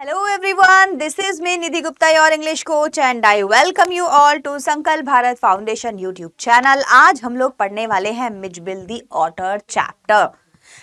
Hello everyone, this is me Nidhi Gupta, your English coach and I welcome you all to Sankalp Bharat Foundation YouTube channel। आज हम लोग पढ़ने वाले हैं Mijbil दी otter chapter.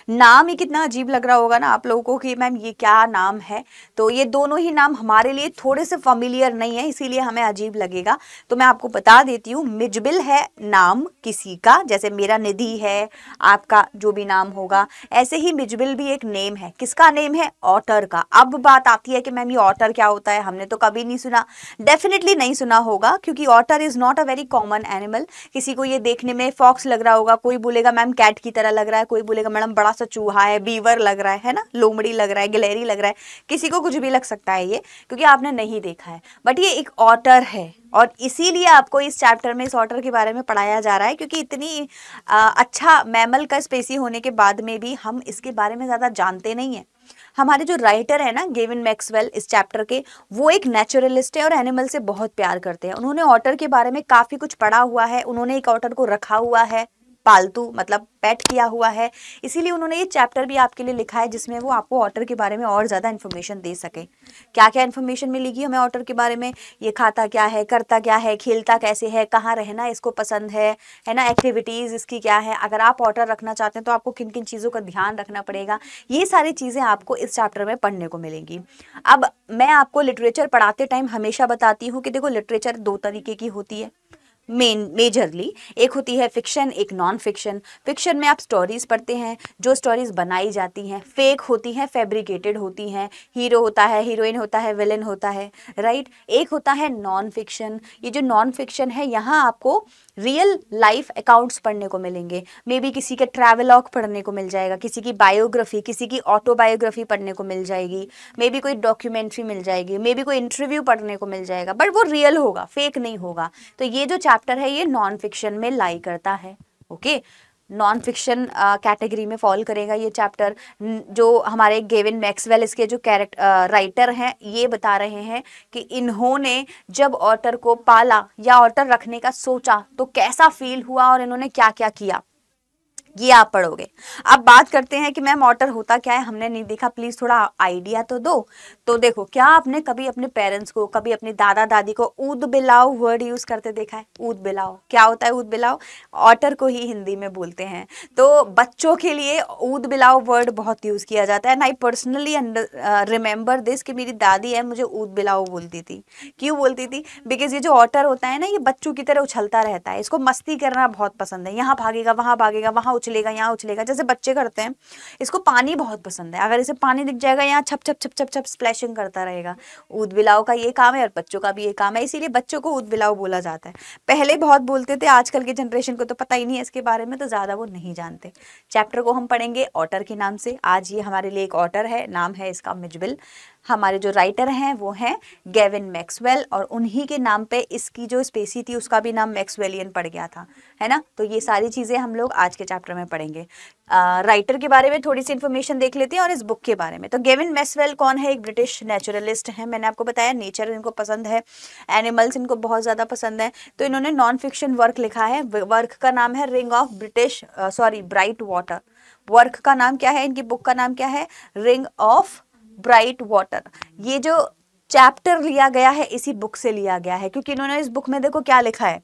नाम ही कितना अजीब लग रहा होगा ना आप लोगों को कि मैम ये क्या नाम है। तो ये दोनों ही नाम हमारे लिए थोड़े से फेमिलियर नहीं है, इसीलिए हमें अजीब लगेगा। तो मैं आपको बता देती हूँ, मिजबिल है नाम किसी का, जैसे मेरा निधि है, आपका जो भी नाम होगा, ऐसे ही मिजबिल भी एक नेम है। किसका नेम है? ऑटर का। अब बात आती है कि मैम ये ऑटर क्या होता है, हमने तो कभी नहीं सुना। डेफिनेटली नहीं सुना होगा, क्योंकि otter is not a very common animal. किसी को ये देखने में फॉक्स लग रहा होगा, कोई बोलेगा मैम कैट की तरह लग रहा है, कोई बोलेगा मैडम बड़ा सा चूहा है, बीवर लग रहा है ना, लोमड़ी लग रहा है, गिलहरी लग रहा है, किसी को कुछ भी लग सकता है ये, क्योंकि आपने नहीं देखा है। बट ये एक ऑटर है और इसीलिए आपको इस चैप्टर में इस ऑटर के बारे में पढ़ाया जा रहा है, क्योंकि इतनी अच्छा मैमल का स्पेसी होने के बाद में भी हम इसके बारे में ज़्यादा जानते नहीं हैं। हमारे जो राइटर है ना, गेविन मैक्सवेल, इस चैप्टर के, वो एक नेचुरलिस्ट है और एनिमल से बहुत प्यार करते हैं। उन्होंने ऑटर के बारे में काफ़ी कुछ पढ़ा हुआ है, उन्होंने एक ऑटर को रखा हुआ है, पालतू मतलब पेट किया हुआ है, इसीलिए उन्होंने ये चैप्टर भी आपके लिए लिखा है, जिसमें वो आपको ऑटर के बारे में और ज़्यादा इन्फॉर्मेशन दे सके। क्या क्या इन्फॉर्मेशन मिलेगी हमें ऑटर के बारे में, ये खाता क्या है, करता क्या है, खेलता कैसे है, कहाँ रहना इसको पसंद है ना, एक्टिविटीज़ इसकी क्या है। अगर आप ऑटर रखना चाहते हैं तो आपको किन किन चीज़ों का ध्यान रखना पड़ेगा, ये सारी चीज़ें आपको इस चैप्टर में पढ़ने को मिलेंगी। अब मैं आपको लिटरेचर पढ़ाते टाइम हमेशा बताती हूँ कि देखो, लिटरेचर दो तरीके की होती है मेजरली। एक होती है फिक्शन, एक नॉन फिक्शन। फिक्शन में आप स्टोरीज़ पढ़ते हैं, जो स्टोरीज़ बनाई जाती हैं, फेक होती हैं, फैब्रिकेटेड होती हैं, हीरो होता है, हीरोइन होता है, विलेन होता है, राइट। एक होता है नॉन फिक्शन। ये जो नॉन फिक्शन है, यहाँ आपको रियल लाइफ अकाउंट्स पढ़ने को मिलेंगे। मे बी किसी के ट्रैवलॉग पढ़ने को मिल जाएगा, किसी की बायोग्राफी, किसी की ऑटोबायोग्राफी पढ़ने को मिल जाएगी, मे बी कोई डॉक्यूमेंट्री मिल जाएगी, मे बी कोई इंटरव्यू पढ़ने को मिल जाएगा, बट वो रियल होगा, फेक नहीं होगा। तो ये जो चैप्टर है ये नॉन फिक्शन में लाई करता है, ओके, नॉन फिक्शन कैटेगरी में फॉल करेगा ये चैप्टर। जो हमारे गेविन मैक्सवेल, इसके जो राइटर हैं, ये बता रहे हैं कि इन्होंने जब ऑटर को पाला या ऑटर रखने का सोचा तो कैसा फील हुआ और इन्होंने क्या क्या किया, ये आप पढ़ोगे। अब बात करते हैं कि मैम ऑटर होता क्या है, हमने नहीं देखा, प्लीज़ थोड़ा आइडिया तो दो। तो देखो, क्या आपने कभी अपने पेरेंट्स को, कभी अपने दादा दादी को ऊद बिलाओ वर्ड यूज़ करते देखा है? ऊद बिलाओ क्या होता है? ऊद बिलाओ ऑटर को ही हिंदी में बोलते हैं। तो बच्चों के लिए ऊद बिलाओ वर्ड बहुत यूज़ किया जाता है। And I personally remember this कि मेरी दादी है, मुझे ऊद बिलाओ बोलती थी। क्यों बोलती थी? बिकॉज ये जो ऑटर होता है ना, ये बच्चों की तरह उछलता रहता है, इसको मस्ती करना बहुत पसंद है। यहाँ भागेगा, वहाँ भागेगा, वहाँ उछलेगा, यहाँ उछलेगा, जैसे बच्चे करते हैं। इसको पानी बहुत पसंद है, अगर इसे पानी दिख जाएगा यहाँ छप छप छप छप छप स्प्लैशिंग करता रहेगा। ऊद बिलाओ का ये काम है और बच्चों का भी ये काम है, इसीलिए बच्चों को ऊद बिलाओ बोला जाता है। पहले बहुत बोलते थे, आजकल के जनरेशन को तो पता ही नहीं है इसके बारे में, तो ज़्यादा वो नहीं जानते। चैप्टर को हम पढ़ेंगे ऑटर के नाम से। आज ये हमारे लिए एक ऑटर है, नाम है इसका मिजबिल। हमारे जो राइटर हैं वो हैं गेविन मैक्सवेल, और उन्हीं के नाम पे इसकी जो स्पेसी थी उसका भी नाम मैक्सवेलियन पड़ गया था, है ना। तो ये सारी चीज़ें हम लोग आज के चैप्टर में पढ़ेंगे। राइटर के बारे में थोड़ी सी इन्फॉर्मेशन देख लेते हैं और इस बुक के बारे में। तो गेविन मैक्सवेल कौन है? एक ब्रिटिश नेचुरलिस्ट हैं। मैंने आपको बताया नेचर इनको पसंद है, एनिमल्स इनको बहुत ज़्यादा पसंद है। तो इन्होंने नॉन फिक्शन वर्क लिखा है। वर्क का नाम है ring of bright water. Work का नाम क्या है? इनकी बुक का नाम क्या है? Ring of bright water. ये जो चैप्टर लिया गया है इसी बुक से लिया गया है, क्योंकि इन्होंने इस बुक में देखो क्या लिखा है।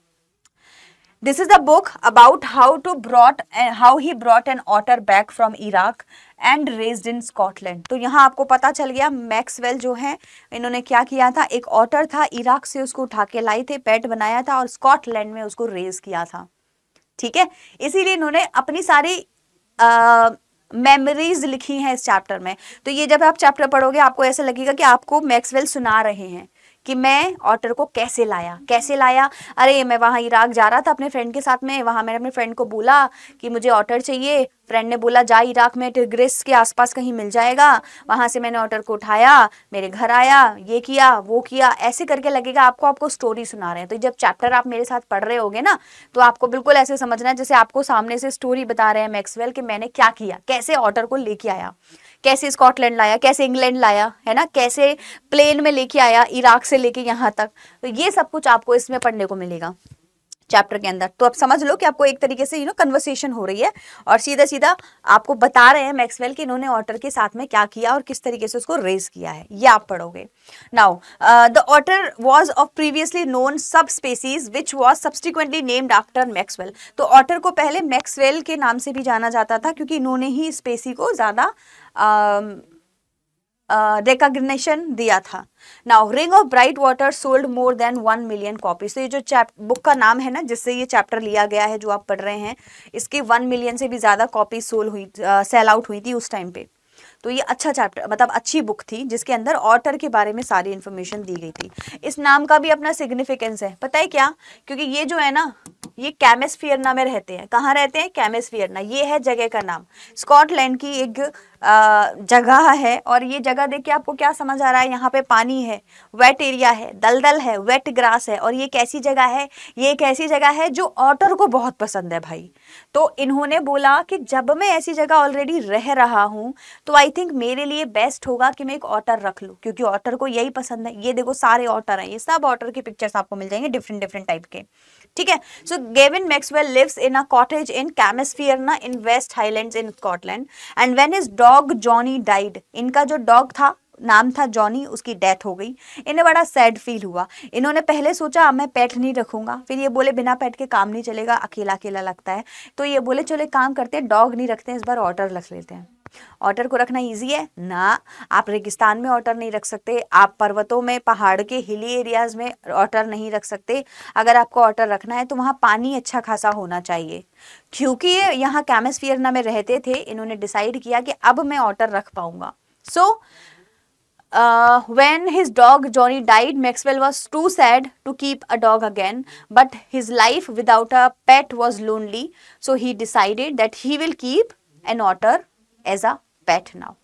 This is the book about how he brought an otter back from Iraq and raised in Scotland. तो यहाँ आपको पता चल गया मैक्सवेल जो है, इन्होंने क्या किया था, एक ऑटर था, इराक से उसको उठा के लाए थे, पेट बनाया था और स्कॉटलैंड में उसको रेज किया था, ठीक है। इसीलिए इन्होंने अपनी सारी मेमोरीज लिखी हैं इस चैप्टर में। तो ये जब आप चैप्टर पढ़ोगे आपको ऐसा लगेगा कि आपको मैक्सवेल सुना रहे हैं कि मैं ऑटर को कैसे लाया, कैसे लाया। अरे मैं वहाँ इराक जा रहा था अपने फ्रेंड के साथ में, वहाँ मैंने अपने फ्रेंड को बोला कि मुझे ऑटर चाहिए। फ्रेंड ने बोला जा इराक में टिग्रिस के आसपास कहीं मिल जाएगा, वहाँ से मैंने ऑटर को उठाया, मेरे घर आया, ये किया वो किया, ऐसे करके लगेगा आपको, आपको स्टोरी सुना रहे हैं। तो जब चैप्टर आप मेरे साथ पढ़ रहे होगे ना, तो आपको बिल्कुल ऐसे समझना है जैसे आपको सामने से स्टोरी बता रहे हैं मैक्सवेल कि मैंने क्या किया, कैसे ऑटर को लेके आया, कैसे स्कॉटलैंड लाया, कैसे इंग्लैंड लाया, है ना, कैसे प्लेन में लेके आया इराक से लेके यहाँ तक। तो ये सब कुछ आपको इसमें पढ़ने को मिलेगा। चैप्टर के अंदर। तो आप समझ लो कि आपको एक तरीके से कन्वर्सेशन हो रही है और सीधा सीधा आपको बता रहे हैं मैक्सवेल कि इन्होंने ऑटर के साथ में क्या किया और किस तरीके से उसको रेज किया है, ये आप पढ़ोगे। Now the otter was of previously known subspecies which was subsequently named after Maxwell. तो ऑटर को पहले मैक्सवेल के नाम से भी जाना जाता था क्योंकि इन्होंने ही स्पेसी को ज़्यादा रिकॉग्निशन दिया था। Now ring of bright water sold more than 1 million copies. तो ये जो बुक का नाम है ना जिससे ये चैप्टर लिया गया है जो आप पढ़ रहे हैं, इसकी 1 मिलियन से भी ज़्यादा कॉपी सेल आउट हुई थी उस टाइम पे। तो ये अच्छा चैप्टर मतलब अच्छी बुक थी जिसके अंदर ऑटर के बारे में सारी इन्फॉर्मेशन दी गई थी। इस नाम का भी अपना सिग्निफिकेंस है, पता है क्या, क्योंकि ये जो है ना ये कैमसफियरना में रहते हैं। कहाँ रहते हैं? कैमसफियरना। ये है जगह का नाम, स्कॉटलैंड की एक जगह है। और ये जगह देख के आपको क्या समझ आ रहा है, यहाँ पे पानी है, वेट एरिया है, दलदल है, वेट ग्रास है। और ये कैसी जगह है? ये एक ऐसी जगह है जो ऑटर को बहुत पसंद है भाई। तो इन्होंने बोला कि जब मैं ऐसी जगह ऑलरेडी रह रहा हूँ तो आई थिंक मेरे लिए बेस्ट होगा कि मैं एक ऑटर रख लूँ, क्योंकि ऑटर को यही पसंद है। ये देखो सारे ऑटर हैं, ये सब ऑटर के पिक्चर्स आपको मिल जाएंगे डिफरेंट डिफरेंट टाइप के, ठीक है। So Gavin Maxwell lives in a cottage in Camusfearna in West Highlands in Scotland and when his dog Johnny died, इनका जो डॉग था नाम था जॉनी, उसकी डेथ हो गई। इन्हें बड़ा सैड फील हुआ। इन्होंने पहले सोचा मैं पेट नहीं रखूंगा, फिर ये बोले बिना पेट के काम नहीं चलेगा, अकेला अकेला लगता है। तो ये बोले चलो एक काम करते हैं, डॉग नहीं रखते हैं इस बार, ऑटर रख लेते हैं। ऑटर को रखना इजी है ना, आप रेगिस्तान में ऑटर नहीं रख सकते, आप पर्वतों में पहाड़ के हिली एरियाज में ऑटर नहीं रख सकते। अगर आपको ऑटर रखना है तो वहाँ पानी अच्छा खासा होना चाहिए। क्योंकि ये यहाँ कैमसफियरना में रहते थे, इन्होंने डिसाइड किया कि अब मैं ऑटर रख पाऊंगा। सो when his dog Johnny died, Maxwell was too sad to keep a dog again, but his life without a pet was lonely, so he decided that he will keep an otter as a pet now.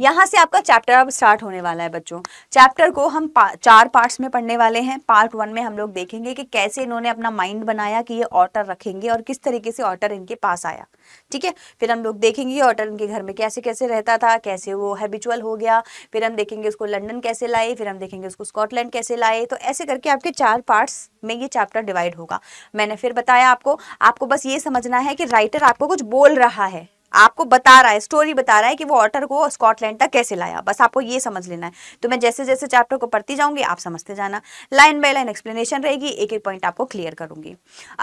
यहाँ से आपका chapter अब start होने वाला है बच्चों। Chapter को हम चार पार्ट्स में पढ़ने वाले हैं। पार्ट 1 में हम लोग देखेंगे कि कैसे इन्होंने अपना माइंड बनाया कि ये ऑटर रखेंगे और किस तरीके से ऑटर इनके पास आया, ठीक है। फिर हम लोग देखेंगे ऑटर इनके घर में कैसे कैसे रहता था, कैसे वो हैबिचुअल हो गया। फिर हम देखेंगे उसको लंदन कैसे लाए, फिर हम देखेंगे उसको स्कॉटलैंड कैसे लाए। तो ऐसे करके आपके 4 पार्ट्स में ये चैप्टर डिवाइड होगा। मैंने फिर बताया आपको बस ये समझना है कि राइटर आपको कुछ बोल रहा है, आपको बता रहा है, स्टोरी बता रहा है कि वो ऑटर को स्कॉटलैंड तक कैसे लाया। बस आपको ये समझ लेना है। तो मैं जैसे जैसे चैप्टर को पढ़ती जाऊंगी आप समझते जाना, लाइन बाय लाइन एक्सप्लेनेशन रहेगी, एक एक पॉइंट आपको क्लियर करूंगी।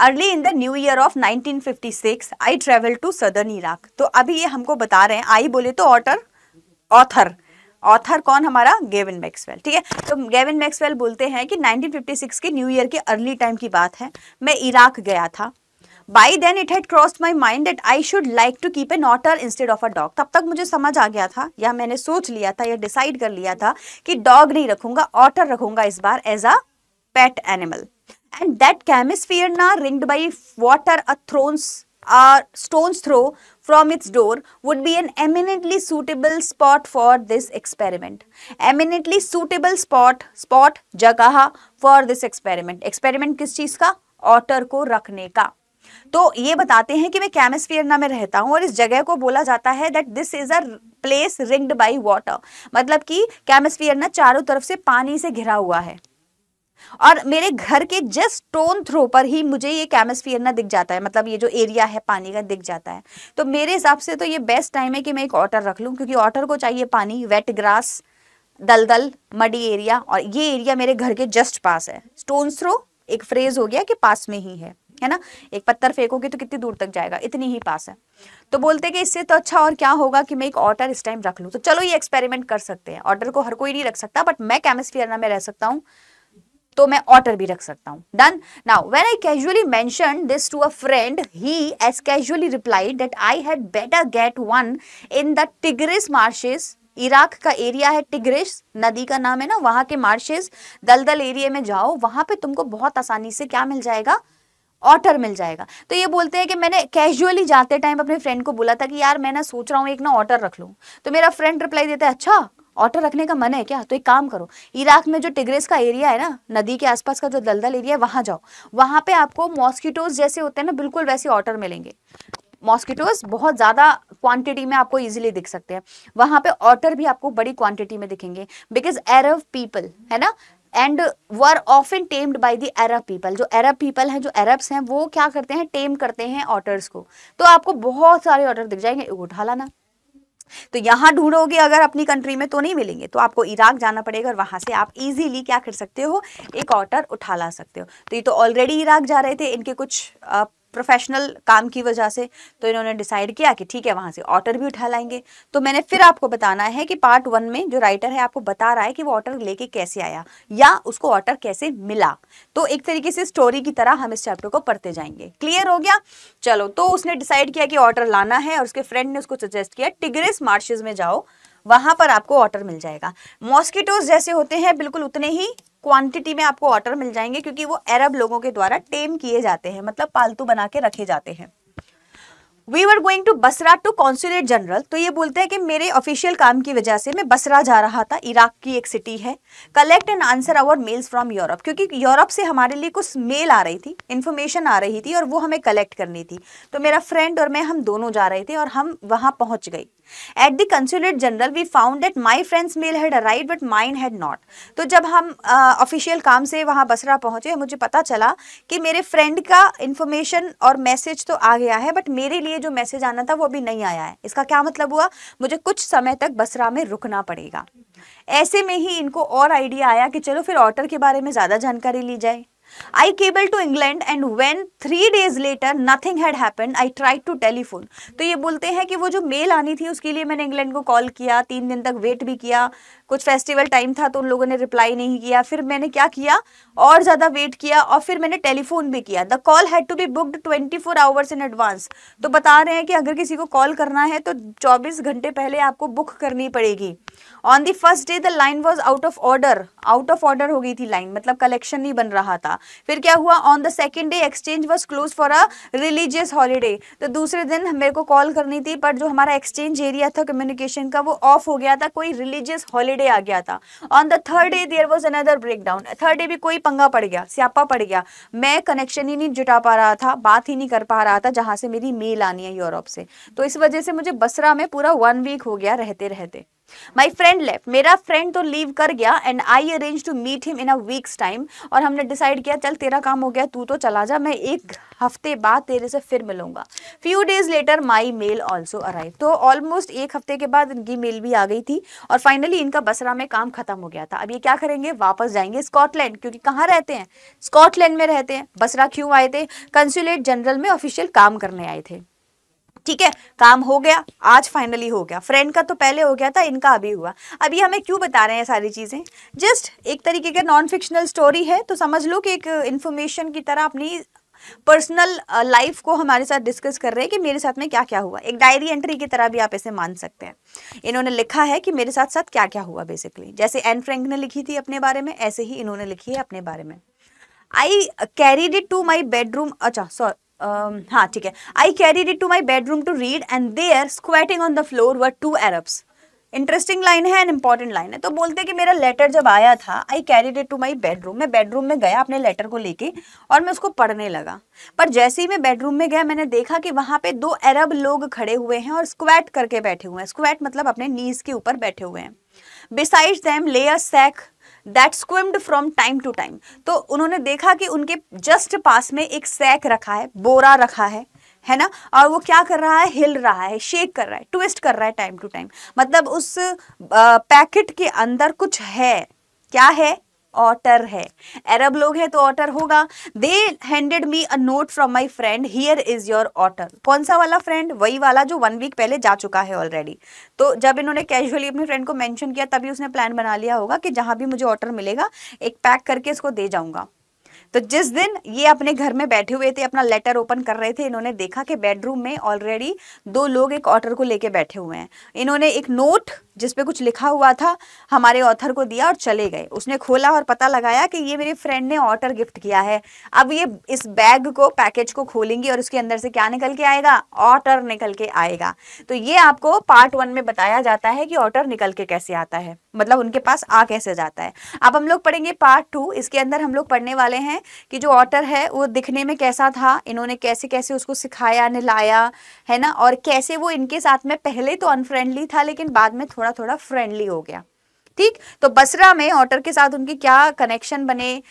Early in the new year of 1956 I travel to southern Iraq. तो अभी ये हमको बता रहे हैं, आई बोले तो ऑथर कौन, हमारा गेविन मैक्सवेल, ठीक है। तो गेविन मैक्सवेल बोलते हैं कि 1956 के न्यू ईयर के अर्ली टाइम की बात है, मैं इराक गया था। By then it had crossed my mind that I should like to keep an otter instead of a dog. तब तक मुझे समझ आ गया था, या मैंने सोच लिया था, या डिसाइड कर लिया था कि डॉग नहीं रखूंगा, ऑटर रखूंगा इस बार as a pet animal. And that Camusfearna ringed by water a stone's throw from its door would be an eminently suitable spot for this experiment. Eminently suitable spot जगह for this experiment. Experiment किस चीज का? Otter को रखने का। तो ये बताते हैं कि मैं कैमसफियरना में रहता हूँ और इस जगह को बोला जाता है that this is a place ringed by water, मतलब कि कैमसफियरना चारों तरफ से पानी से घिरा हुआ है। और मेरे घर के जस्ट स्टोन थ्रो पर ही मुझे ये कैमसफियरना दिख जाता है, मतलब ये जो एरिया है पानी का दिख जाता है। तो मेरे हिसाब से तो ये बेस्ट टाइम है कि मैं एक ऑटर रख लूँ, क्योंकि ऑटर को चाहिए पानी, वेट ग्रास, दलदल, मडी एरिया, और ये एरिया मेरे घर के जस्ट पास है। स्टोन थ्रो एक फ्रेज हो गया कि पास में ही है ना, एक पत्थर फेंकोगे तो कितनी दूर तक जाएगा, इतनी ही पास है। तो बोलते कि इससे तो अच्छा और क्या होगा कि मैं एक ऑटर इस टाइम रख लूँ। तो चलो ये एक्सपेरिमेंट कर सकते हैं। ऑटर को हर कोई नहीं रख सकता, बट मैं कैमसफियरना में रह सकता हूँ तो मैं ऑटर भी रख सकता हूँ। Done. Now when I casually mention this to a friend he as casually replied that I had better get one in the Tigris marshes. Iraq का एरिया है टिग्रिस, नदी का नाम है ना, वहाँ के मार्शेस, दलदल एरिया में जाओ, वहाँ पे तुमको बहुत आसानी से क्या मिल जाएगा, ऑटर मिल जाएगा। तो ये बोलते हैं कि मैंने कैजुअली जाते टाइम अपने फ्रेंड को बोला था कि यार मैं ना सोच रहा हूँ एक ना ऑटर रख लूँ। तो मेरा फ्रेंड रिप्लाई देता है अच्छा ऑटर रखने का मन है क्या, तो एक काम करो इराक में जो टिग्रिस का एरिया है ना, नदी के आसपास का जो दलदल एरिया है, वहाँ जाओ, वहाँ पे आपको मॉस्किटोज जैसे होते हैं ना बिल्कुल वैसे ऑटर मिलेंगे। मॉस्किटोज बहुत ज़्यादा क्वांटिटी में आपको इजीली दिख सकते हैं, वहाँ पे ऑटर भी आपको बड़ी क्वांटिटी में दिखेंगे। बिकॉज अरब पीपल है ना, and were often tamed by the Arab people, जो अरब पीपल हैं, जो अरब्स हैं, वो क्या करते हैं, टेम करते हैं ऑटर्स को। तो आपको बहुत सारे ऑटर दिख जाएंगे, उठा लाना। तो यहाँ ढूंढोगे अगर अपनी कंट्री में तो नहीं मिलेंगे, तो आपको इराक जाना पड़ेगा और वहाँ से आप इजीली क्या कर सकते हो, एक ऑटर उठा ला सकते हो। तो ये तो ऑलरेडी इराक जा रहे थे इनके कुछ प्रोफेशनल काम की वजह से, तो इन्होंने डिसाइड किया कि ठीक है वहाँ से ऑटर भी उठा लाएंगे। तो मैंने फिर आपको बताना है कि पार्ट वन में जो राइटर है आपको बता रहा है कि वो ऑटर लेके कैसे आया या उसको ऑटर कैसे मिला। तो एक तरीके से स्टोरी की तरह हम इस चैप्टर को पढ़ते जाएंगे। क्लियर हो गया? चलो, तो उसने डिसाइड किया कि ऑटर लाना है और उसके फ्रेंड ने उसको सजेस्ट किया टिग्रिस मार्शेज में जाओ, वहाँ पर आपको ऑटर मिल जाएगा। मॉस्किटोज जैसे होते हैं बिल्कुल उतने ही क्वांटिटी में आपको ऑटर मिल जाएंगे, क्योंकि वो अरब लोगों के द्वारा टेम किए जाते हैं, मतलब पालतू बना के रखे जाते हैं। We were going to Basra to consulate general, तो ये बोलते हैं कि मेरे ऑफिशियल काम की वजह से मैं बसरा जा रहा था, इराक की एक सिटी है। Collect and answer our mails from Europe, क्योंकि यूरोप से हमारे लिए कुछ मेल आ रही थी, इन्फॉर्मेशन आ रही थी और वो हमें कलेक्ट करनी थी। तो मेरा फ्रेंड और मैं, हम दोनों जा रहे थे और हम वहाँ पहुँच गए। At the consulate general we found that my friend's mail had arrived but mine had not. तो जब हम ऑफिशियल काम से वहाँ बसरा पहुँचे, मुझे पता चला कि मेरे फ्रेंड का इन्फॉर्मेशन और मैसेज तो आ गया है बट मेरे लिए जो मैसेज आना था वो अभी नहीं आया है। इसका क्या मतलब हुआ, मुझे कुछ समय तक बसरा में रुकना पड़ेगा। ऐसे में ही इनको और आइडिया आया कि चलो फिर ऑटर के बारे में ज़्यादा जानकारी ली जाए। I cabled to England and when 3 days later nothing had happened, I tried to telephone. तो ये बोलते हैं कि वो जो मेल आनी थी उसके लिए मैंने इंग्लैंड को कॉल किया, 3 दिन तक वेट भी किया, कुछ फेस्टिवल टाइम था तो उन लोगों ने रिप्लाई नहीं किया। फिर मैंने क्या किया, और ज़्यादा वेट किया और फिर मैंने टेलीफोन भी किया। The call had to be booked 24 hours in advance. तो बता रहे हैं कि अगर किसी को कॉल करना है तो 24 घंटे पहले आपको बुक करनी पड़ेगी। On the first day the line was out of order हो गई थी लाइन, मतलब कलेक्शन नहीं बन रहा था। फिर क्या हुआ, on the second day exchange was close for a religious holiday. तो दूसरे दिन मेरे को कॉल करनी थी पर जो हमारा एक्सचेंज एरिया था कम्युनिकेशन का वो ऑफ हो गया था, कोई रिलीजियस हॉलीडे आ गया था। On the third day there was another breakdown, third day भी कोई पंगा पड़ गया, स्यापा पड़ गया, मैं कनेक्शन ही नहीं जुटा पा रहा था, बात ही नहीं कर पा रहा था जहाँ से मेरी मेल आनी है यूरोप से। तो इस वजह से मुझे बसरा में पूरा 1 week हो गया रहते रहते। माई फ्रेंड लेफ्ट, मेरा फ्रेंड तो लीव कर गया। And I arrange to meet him in a weeks time, और हमने डिसाइड किया चल तेरा काम हो गया, तू तो चला जा, मैं 1 हफ्ते बाद तेरे से फिर मिलूंगा। Few days later my mail also arrive, तो ऑलमोस्ट 1 हफ्ते के बाद इनकी मेल भी आ गई थी और फाइनली इनका बसरा में काम खत्म हो गया था। अब ये क्या करेंगे, वापस जाएंगे स्कॉटलैंड, क्योंकि कहाँ रहते हैं, स्कॉटलैंड में रहते हैं। बसरा क्यों आए थे, कंसुलेट जनरल में ऑफिशियल काम करने आए थे। ठीक है, काम हो गया, आज फाइनली हो गया, फ्रेंड का तो पहले हो गया था, इनका अभी हुआ। अभी हमें क्यों बता रहे हैं सारी चीज़ें, जस्ट एक तरीके का नॉन फिक्शनल स्टोरी है, तो समझ लो कि एक इन्फॉर्मेशन की तरह अपनी पर्सनल लाइफ को हमारे साथ डिस्कस कर रहे हैं कि मेरे साथ में क्या क्या हुआ। एक डायरी एंट्री की तरह भी आप ऐसे मान सकते हैं। इन्होंने लिखा है कि मेरे साथ साथ क्या क्या हुआ बेसिकली, जैसे एन फ्रैंक ने लिखी थी अपने बारे में, ऐसे ही इन्होंने लिखी है अपने बारे में। I carried it to my bedroom, अच्छा सॉरी हाँ ठीक है, I carried it to my bedroom to read and there squatting on the floor were 2 Arabs। Interesting line है एंड इंपॉर्टेंट लाइन है। तो बोलते हैं कि मेरा लेटर जब आया था, I carried it to my bedroom, मैं बेडरूम में गया अपने लेटर को लेके और मैं उसको पढ़ने लगा। पर जैसे ही मैं बेडरूम में गया मैंने देखा कि वहाँ पे 2 Arab लोग खड़े हुए हैं और स्क्वैट करके बैठे हुए हैं। स्क्वैट मतलब अपने नीज के ऊपर बैठे हुए हैं। Besides them lay a sack That squirmed from time to time। तो उन्होंने देखा कि उनके जस्ट पास में एक सैक रखा है, बोरा रखा है ना, और वो क्या कर रहा है, हिल रहा है, शेक कर रहा है, ट्विस्ट कर रहा है टाइम टू टाइम, मतलब उस पैकेट के अंदर कुछ है। क्या है, ऑटर है। अरब लोग हैं तो ऑटर होगा। They handed me a note from my friend, here is your otter. कौन सा वाला फ्रेंड, वही वाला जो 1 week पहले जा चुका है ऑलरेडी। तो जब इन्होंने कैजुअली अपने फ्रेंड को मेंशन किया तभी उसने प्लान बना लिया होगा कि जहाँ भी मुझे ऑटर मिलेगा एक पैक करके इसको दे जाऊंगा। तो जिस दिन ये अपने घर में बैठे हुए थे, अपना लेटर ओपन कर रहे थे, इन्होंने देखा कि बेडरूम में ऑलरेडी 2 लोग एक ऑटर को लेके बैठे हुए हैं। इन्होंने एक नोट जिस पे कुछ लिखा हुआ था हमारे ऑथर को दिया और चले गए। उसने खोला और पता लगाया कि ये मेरे फ्रेंड ने ऑटर गिफ्ट किया है। अब ये इस बैग को, पैकेज को खोलेंगी और उसके अंदर से क्या निकल के आएगा, ऑटर निकल के आएगा। तो ये आपको पार्ट 1 में बताया जाता है कि ऑटर निकल के कैसे आता है, मतलब उनके पास आ कैसे जाता है। अब हम लोग पढ़ेंगे पार्ट 2। इसके अंदर हम लोग पढ़ने वाले हैं कि जो ऑटर है वो दिखने में कैसा था, इन्होंने कैसे कैसे उसको सिखाया, नहलाया, है ना, और कैसे वो इनके साथ में पहले तो अनफ्रेंडली था लेकिन बाद में थोड़ा थोड़ा फ्रेंडली हो गया। ठीक। तो बसरा में ऑटर के साथ उनके क्या कनेक्शन बने,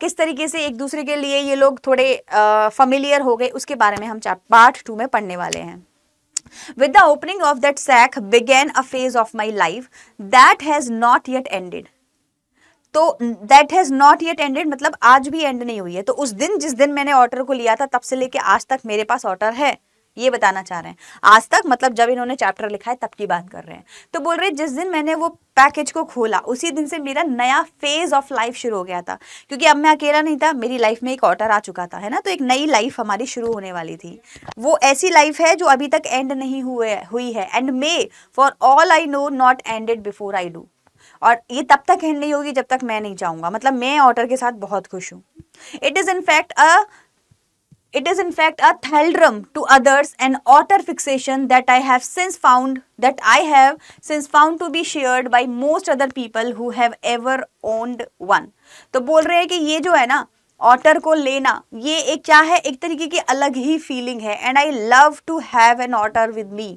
किस तरीके से एक दूसरे के लिए ये लोग थोड़े फैमिलियर हो गए, उसके बारे में हम पार्ट 2 में पढ़ने वाले हैं। With the opening of that sack began a phase of my life that has not yet ended. तो that has not yet ended मतलब आज भी एंड नहीं हुई है। तो उस दिन जिस दिन मैंने ऑटर को लिया था तब से लेके आज तक मेरे पास ऑटर है, ये बताना चाह रहे हैं। आज तक मतलब जब इन्होंने चैप्टर लिखा है तब की बात कर रहे हैं। तो बोल रहे हैं जिस दिन मैंने वो पैकेज को खोला उसी दिन से मेरा नया फेज ऑफ लाइफ शुरू हो गया था, क्योंकि अब मैं अकेला नहीं था, मेरी लाइफ में एक ऑटर आ चुका था, है ना। तो एक नई लाइफ हमारी शुरू होने वाली थी, वो ऐसी लाइफ है जो अभी तक एंड नहीं हुई है। And may for all I know not ended before I do, और ये तब तक एंड नहीं होगी जब तक मैं नहीं जाऊँगा। मतलब मैं ऑटर के साथ बहुत खुश हूँ। It is in fact a thalidrome to others, an otter fixation that I have since found to be shared by most other people who have ever owned one. तो बोल रहे हैं कि ये जो है ना ऑटर को लेना, ये एक क्या है, एक तरीके की अलग ही फीलिंग है। And I love to have an otter with me,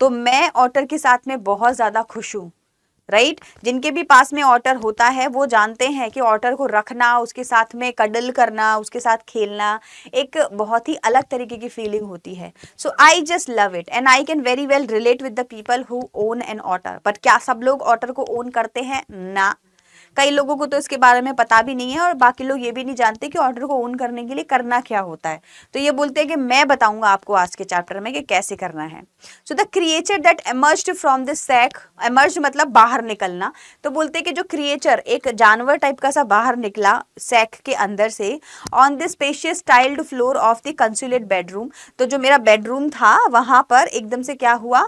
तो मैं ऑटर के साथ में बहुत ज़्यादा खुश हूँ, राइट। जिनके भी पास में ऑटर होता है वो जानते हैं कि ऑटर को रखना, उसके साथ में कडल करना, उसके साथ खेलना एक बहुत ही अलग तरीके की फीलिंग होती है। So I just love it and I can very well relate with the people who own an otter. But क्या सब लोग ऑटर को ओन करते हैं? ना, कई लोगों को तो इसके बारे में पता भी नहीं है, और बाकी लोग ये भी नहीं जानते कि ऑटर को ओन करने के लिए करना क्या होता है। तो ये बोलते हैं कि मैं बताऊंगा आपको आज के चैप्टर में कि कैसे करना है। So the creature that emerged from this sack, emerge मतलब बाहर निकलना। तो बोलते हैं कि जो क्रिएचर एक जानवर टाइप का सा बाहर निकला सैक के अंदर से, on the spacious tiled floor of the consulate bedroom. तो जो मेरा बेडरूम था वहाँ पर एकदम से क्या हुआ,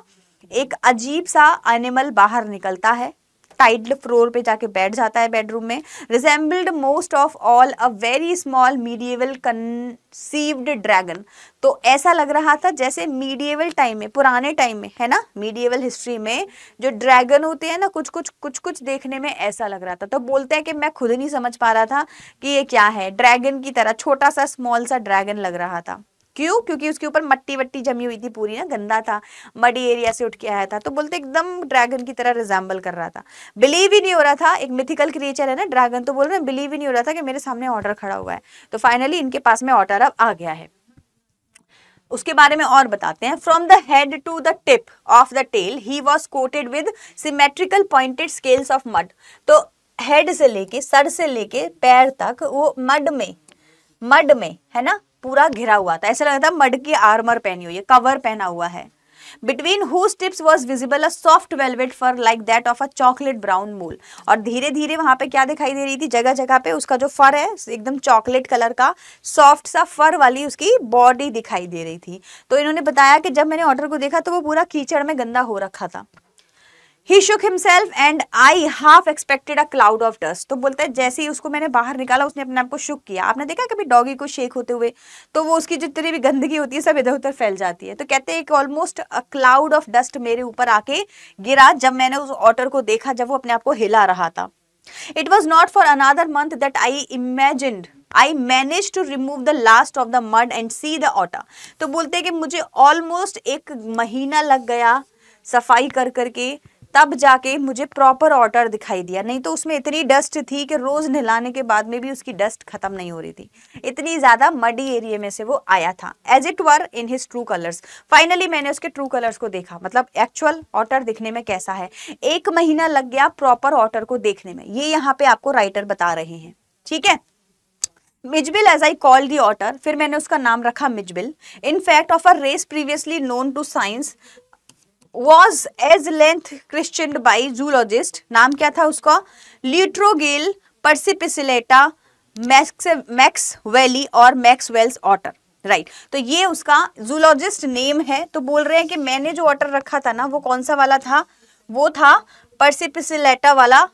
एक अजीब सा एनिमल बाहर निकलता है, टाइल्ड फ्लोर पे जाके बैठ जाता है बेडरूम में। Resembled most of all a very small medieval conceived dragon. तो ऐसा लग रहा था जैसे मीडिएवल टाइम में, पुराने टाइम में, है ना, मीडिएवल हिस्ट्री में जो ड्रैगन होते हैं ना, कुछ कुछ देखने में ऐसा लग रहा था। तो बोलते हैं कि मैं खुद नहीं समझ पा रहा था कि ये क्या है, ड्रैगन की तरह छोटा सा स्मॉल सा ड्रैगन लग रहा था। क्यों? क्योंकि उसके ऊपर मट्टी वट्टी जमी हुई थी पूरी ना, गंदा था, मडी एरिया से उठ के आया था। तो बोलते एकदम ड्रैगन की तरह रिजेम्बल कर रहा था। बिलीव ही नहीं हो रहा था, एक मिथिकल क्रिएचर है ना ड्रैगन, तो बोल रहे हैं बिलीव ही नहीं हो रहा था कि मेरे सामने ऑटर खड़ा हुआ है। तो फाइनली इनके पास में ऑटर अब आ गया है। उसके बारे में और बताते हैं। From the head to the tip of the tail he was coated with symmetrical pointed scales of mud. तो हेड से लेके, सर से लेके पैर तक वो मड में है ना पूरा घिरा हुआ था। ऐसा लग रहा था मड की आर्मर पहनी हुई है, कवर पहना हुआ है। Between whose tips was visible a soft velvet fur like that of a chocolate brown mole. और धीरे धीरे वहां पे क्या दिखाई दे रही थी, जगह जगह पे उसका जो फर है एकदम चॉकलेट कलर का सॉफ्ट सा फर वाली उसकी बॉडी दिखाई दे रही थी। तो इन्होंने बताया कि जब मैंने ऑटर को देखा तो वो पूरा कीचड़ में गंदा हो रखा था। He shook himself and I half expected a cloud of dust. तो बोलता है जैसे ही उसको मैंने बाहर निकाला उसने अपने आप को शुक किया। आपने देखा कभी डॉगी को शेक होते हुए, तो वो उसकी जितनी भी गंदगी होती है सब इधर उधर फैल जाती है। तो कहते हैं ऑलमोस्ट क्लाउड ऑफ डस्ट मेरे ऊपर आके गिरा जब मैंने उस ऑटर को देखा जब वो अपने आप को हिला रहा था। It was not for another month that I managed to remove the last of the mud and see the otter. तो बोलते हैं कि मुझे ऑलमोस्ट एक महीना लग गया सफाई कर करके, तब जाके मुझे प्रॉपर ऑटर दिखाई दिया। नहीं तो उसमें इतनी डस्ट थी कि रोज़ नहलाने के बाद में भी उसकी डस्ट खत्म नहीं हो रही थी, इतनी ज़्यादा मडी एरिया में से वो आया था। As it were in his true colours, finally मैंने उसके ट्रू कलर्स को देखा, मतलब एक्चुअल ऑटर दिखने में कैसा है। एक महीना लग गया प्रॉपर ऑटर को देखने में, ये यहाँ पे आपको राइटर बता रहे हैं, ठीक है। Mijbil as I call the otter, फिर मैंने उसका नाम रखा Mijbil. In fact of a race previously known to science was as length christened by zoologist. नाम क्या था उसका, ल्यूट्रोगेल पर्सिपिसिलेटा मैक्सवेली और मैक्सवेल्स ऑटर, राइट। तो ये उसका जूलॉजिस्ट नेम है। तो बोल रहे हैं कि मैंने जो ऑटर रखा था ना वो कौन सा वाला था, वो था पर्सिपिसिलेटा वाला,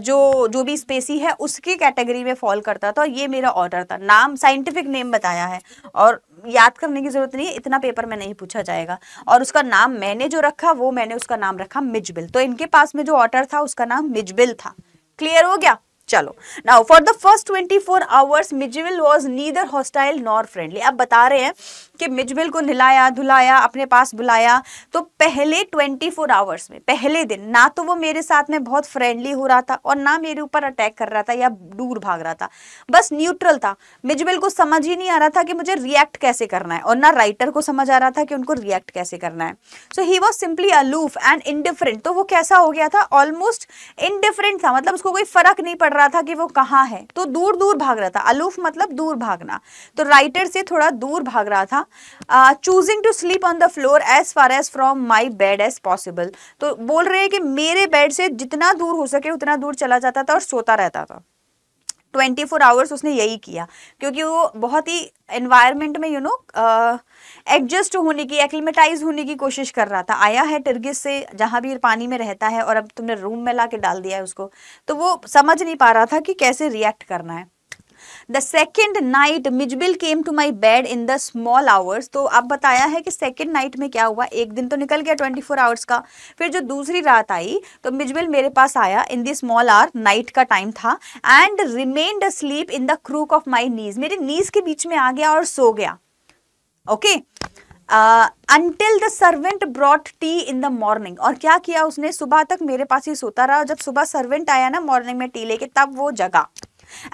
जो भी स्पेसी है उसकी कैटेगरी में फॉल करता था। ये मेरा ऑटर था, नाम साइंटिफिक नेम बताया है और याद करने की ज़रूरत नहीं है, इतना पेपर में नहीं पूछा जाएगा। और उसका नाम मैंने जो रखा वो मैंने उसका नाम रखा मिजबिल। तो इनके पास में जो ऑटर था उसका नाम मिजबिल था, क्लियर हो गया। चलो now for the first 24 hours Mijbil was neither hostile nor friendly. अब बता रहे हैं कि मिजबिल को नहलाया धुलाया अपने पास बुलाया, तो पहले 24 आवर्स में पहले दिन ना तो वो मेरे साथ में बहुत फ्रेंडली हो रहा था और ना मेरे ऊपर अटैक कर रहा था या दूर भाग रहा था, बस न्यूट्रल था। मिजबिल को समझ ही नहीं आ रहा था कि मुझे रिएक्ट कैसे करना है और ना राइटर को समझ आ रहा था कि उनको रिएक्ट कैसे करना है। So he was simply aloof and indifferent. तो वो कैसा हो गया था, ऑलमोस्ट इनडिफरेंट था, मतलब उसको कोई फर्क नहीं पड़ रहा था कि वो कहाँ है, तो दूर दूर भाग रहा था। अलूफ मतलब दूर भागना, तो राइटर से थोड़ा दूर भाग रहा था। Choosing to sleep on the floor as far as from my bed as possible, तो बोल रहे हैं कि मेरे बेड से जितना दूर हो सके उतना दूर चला जाता था और सोता रहता था। 24 आवर्स उसने यही किया, क्योंकि वो बहुत ही एनवायरनमेंट में एडजस्ट होने की, एक्लिमेटाइज होने की कोशिश कर रहा था। आया है टिर्गिस से, जहाँ भी पानी में रहता है, और अब तुमने रूम में ला के डाल दिया है उसको, तो वो समझ नहीं पा रहा था कि कैसे रिएक्ट करना है। The second night Mijbil came to my bed in the small hours। तो आप बताया है कि second night में क्या हुआ, एक दिन तो निकल गया 24 hours का, फिर जो दूसरी रात आई तो मिजबिल मेरे पास आया in the small hour, night का टाइम था, and remained asleep in the crook of my knees, मेरे knees के बीच में आ गया और सो गया। Okay? Until the servant brought tea in the morning, और क्या किया उसने, सुबह तक मेरे पास ही सोता रहा, और जब सुबह सर्वेंट आया ना मॉर्निंग में टी लेके, तब वो जगा।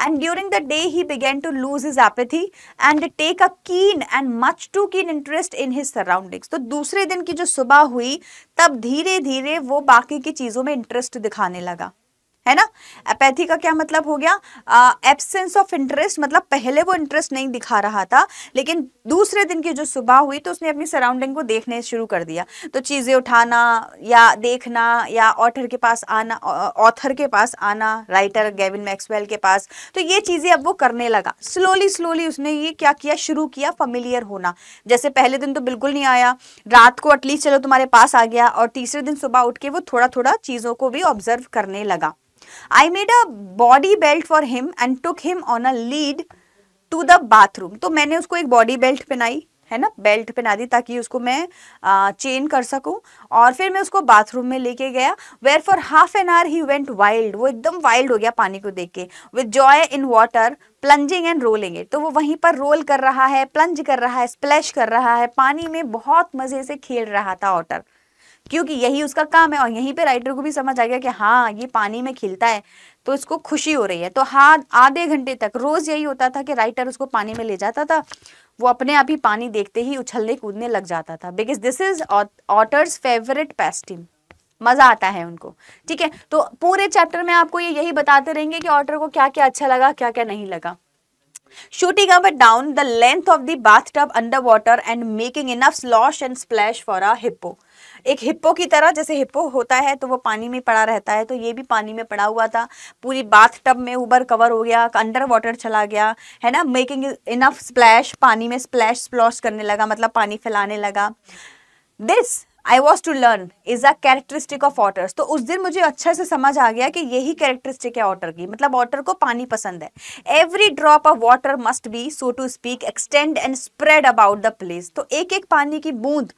And during the day he began to lose his apathy and take a keen and much too keen interest in his surroundings। तो दूसरे दिन की जो सुबह हुई तब धीरे धीरे वो बाकी की चीज़ों में इंटरेस्ट दिखाने लगा, है ना। एपैथी का क्या मतलब हो गया, एब्सेंस ऑफ इंटरेस्ट, मतलब पहले वो इंटरेस्ट नहीं दिखा रहा था, लेकिन दूसरे दिन की जो सुबह हुई तो उसने अपनी सराउंडिंग को देखने शुरू कर दिया। तो चीज़ें उठाना या देखना या ऑथर के पास आना, राइटर गेविन मैक्सवेल के पास, तो ये चीज़ें अब वो करने लगा। स्लोली उसने ये क्या किया, शुरू किया फेमिलियर होना। जैसे पहले दिन तो बिल्कुल नहीं आया, रात को एटलीस्ट चलो तुम्हारे पास आ गया, और तीसरे दिन सुबह उठ के वो थोड़ा थोड़ा चीज़ों को भी ऑब्जर्व करने लगा। I made a body belt for him and took him on a lead to the bathroom। तो मैंने उसको एक बॉडी बेल्ट पहनाई, है ना, बेल्ट पहना दी ताकि उसको मैं चेन कर सकूं, और फिर मैं उसको बाथरूम में लेके गया। Where for half an hour he went wild, वो एकदम वाइल्ड हो गया पानी को देख के। With joy in water plunging and rolling it, तो वो वहीं पर रोल कर रहा है, प्लंज कर रहा है, स्प्लैश कर रहा है, पानी में बहुत मज़े से खेल रहा था ऑटर, क्योंकि यही उसका काम है। और यहीं पे राइटर को भी समझ आ गया कि हाँ ये पानी में खेलता है तो इसको खुशी हो रही है। तो हाँ, आधे घंटे तक रोज यही होता था कि राइटर उसको पानी में ले जाता था, वो अपने आप ही पानी देखते ही उछलने कूदने लग जाता था, because this is otter's favourite pastime, मज़ा आता है उनको। ठीक है, तो पूरे चैप्टर में आपको ये यही बताते रहेंगे कि ऑटर को क्या क्या अच्छा लगा, क्या क्या नहीं लगा। Shooting up and down the length of the bathtub underwater and making enough slosh and splash for a hippo। एक हिप्पो की तरह, जैसे हिप्पो होता है तो वो पानी में पड़ा रहता है, तो ये भी पानी में पड़ा हुआ था, पूरी बाथटब में ऊबर कवर हो गया, अंडर वाटर चला गया, है ना। मेकिंग इनफ स्प्लैश, पानी में स्प्लैश स्प्लॉश करने लगा, मतलब पानी फैलाने लगा। This I was to learn is a characteristic of otters। तो उस दिन मुझे अच्छे से समझ आ गया कि यही characteristic है otter की, मतलब otter को पानी पसंद है। Every drop of water must be, so to speak, extend and spread about the place। तो एक एक पानी की बूंद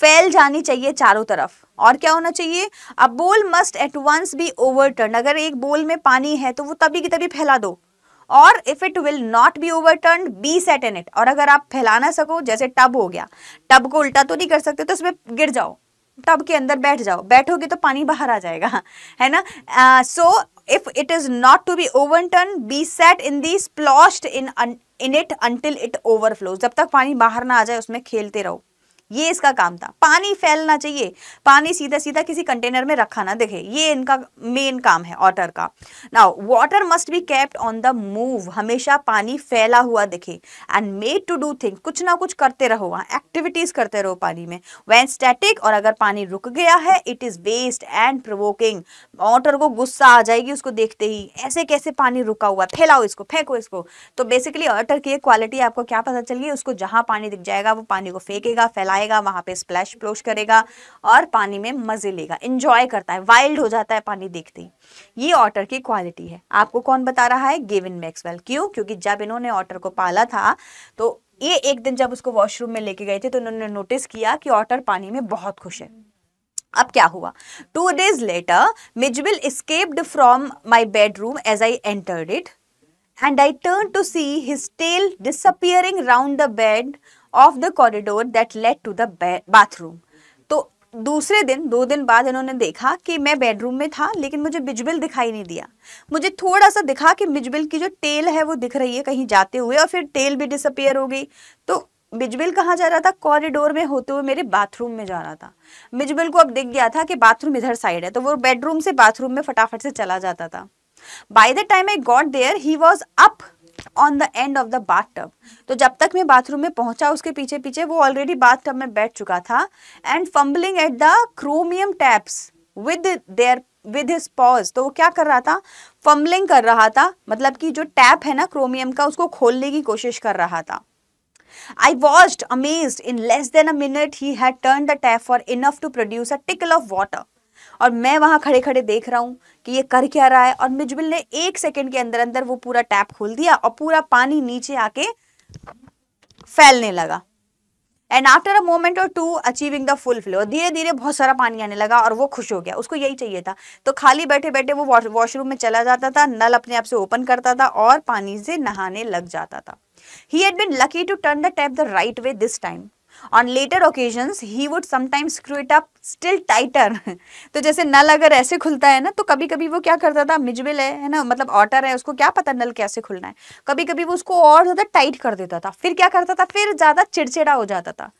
फैल जानी चाहिए चारों तरफ। और क्या होना चाहिए, a bowl must at once be overturned। अगर एक बोल में पानी है तो वो तभी की तभी फैला दो। और if it will not be overturn be set in it, और अगर आप फैला ना सको, जैसे टब हो गया, टब को उल्टा तो नहीं कर सकते, तो उसमें गिर जाओ, टब के अंदर बैठ जाओ, बैठोगे तो पानी बाहर आ जाएगा, है ना। So if it is not to be overturn be set in the splashed in it until it overflow, जब तक पानी बाहर ना आ जाए उसमें खेलते रहो, ये इसका काम था। पानी फैलना चाहिए, पानी सीधा सीधा किसी कंटेनर में रखा ना दिखे, ये इनका मेन काम है ऑटर का। Now water must be kept on the move, हमेशा पानी फैला हुआ दिखे। And made to do things, कुछ ना कुछ करते रहो, वहाँ एक्टिविटीज करते रहो पानी में। व्हेन स्टैटिक, और अगर पानी रुक गया है, it is waste and provoking, otter को गुस्सा आ जाएगी उसको देखते ही, ऐसे कैसे पानी रुका हुआ, फैलाओ इसको, फेंको इसको। तो बेसिकली ऑटर की एक क्वालिटी आपको क्या पता चलिए, उसको जहाँ पानी दिख जाएगा वो पानी को फेंकेगा, फैलाएगा, वहां पे स्प्लैश स्प्लोश करेगा और पानी में मजे लेगा, एंजॉय करता है, वाइल्ड हो जाता है पानी देखते ही। ये ऑटर की क्वालिटी है। आपको कौन बता रहा है, गेविन मैक्सवेल। क्यों, क्योंकि जब इन्होंने ऑटर को पाला था तो ये एक दिन जब उसको वॉशरूम में लेके गए थे तो उन्होंने नोटिस किया कि ऑटर पानी में बहुत खुश है। अब क्या हुआ, 2 days later Mijbil escaped from my bedroom as I entered it and I turn to see his tail disappearing round the bed of the corridor that led to the bathroom. तो दूसरे दिन, 2 दिन बाद इन्होंने देखा कि मैं बेडरूम में था लेकिन मुझे मिजबिल दिखाई नहीं दिया। मुझे थोड़ा सा दिखा कि मिजबिल की जो टेल है वो दिख रही है कहीं जाते हुए, और फिर टेल भी डिसअपियर हो गई। तो मिजबिल कहाँ जा रहा था? कॉरिडोर में होते हुए मेरे बाथरूम में जा रहा था। मिजबिल को अब दिख गया था कि बाथरूम इधर साइड है, तो वो बेडरूम से बाथरूम में फटाफट से चला जाता था। By the time I got there he was up on the end of the bathtub. तो जब तक मैं बाथरूम में पहुंचा उसके पीछे पीछे वो ऑलरेडी बाथटब में बैठ चुका था। And fumbling at the chromium taps with his paws. तो वो क्या कर रहा था? फंबलिंग कर रहा था, मतलब कि जो टैप है ना क्रोमियम का उसको खोलने की कोशिश कर रहा था। I watched amazed. In less than a minute, he had turned the tap for enough to produce a trickle of water. और मैं वहाँ खड़े खड़े देख रहा हूँ कि ये कर क्या रहा है, और मिजबिल ने 1 सेकंड के अंदर अंदर वो पूरा टैप खोल दिया और पूरा पानी नीचे आके फैलने लगा। And after a moment or two achieving the full flow, धीरे धीरे बहुत सारा पानी आने लगा और वो खुश हो गया। उसको यही चाहिए था। तो खाली बैठे बैठे वो वॉशरूम में चला जाता था, नल अपने आप से ओपन करता था और पानी से नहाने लग जाता था। He had been lucky to turn the tap the right way this time. On later occasions, he would sometimes screw it up still tighter. तो जैसे नल अगर ऐसे खुलता है ना, तो कभी कभी वो क्या करता था, मिजबिल है ना, मतलब ऑटर है, उसको क्या पता नल कैसे खुलना है, कभी कभी वो उसको और ज़्यादा टाइट कर देता था। फिर क्या करता था, फिर ज़्यादा चिड़चिड़ा हो जाता था।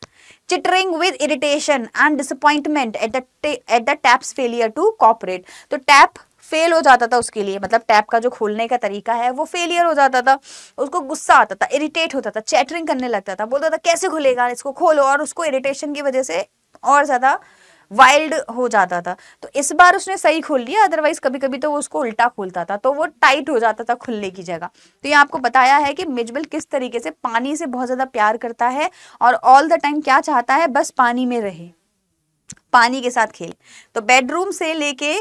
Chittering with irritation and disappointment at the tap's failure to cooperate. तो tap फेल हो जाता था उसके लिए, मतलब टैप का जो खोलने का तरीका है वो फेलियर हो जाता था। उसको गुस्सा आता था, इरिटेट होता था, चैटरिंग करने लगता था, बोलता था कैसे खुलेगा, इसको खोलो, और उसको इरिटेशन की वजह से और ज़्यादा वाइल्ड हो जाता था। तो इस बार उसने सही खोल लिया, अदरवाइज कभी कभी तो वो उसको उल्टा खोलता था, तो वो टाइट हो जाता था खुलने की जगह। तो ये आपको बताया है कि मिजबिल किस तरीके से पानी से बहुत ज़्यादा प्यार करता है और ऑल द टाइम क्या चाहता है, बस पानी में रहे, पानी के साथ खेल। तो बेडरूम से लेके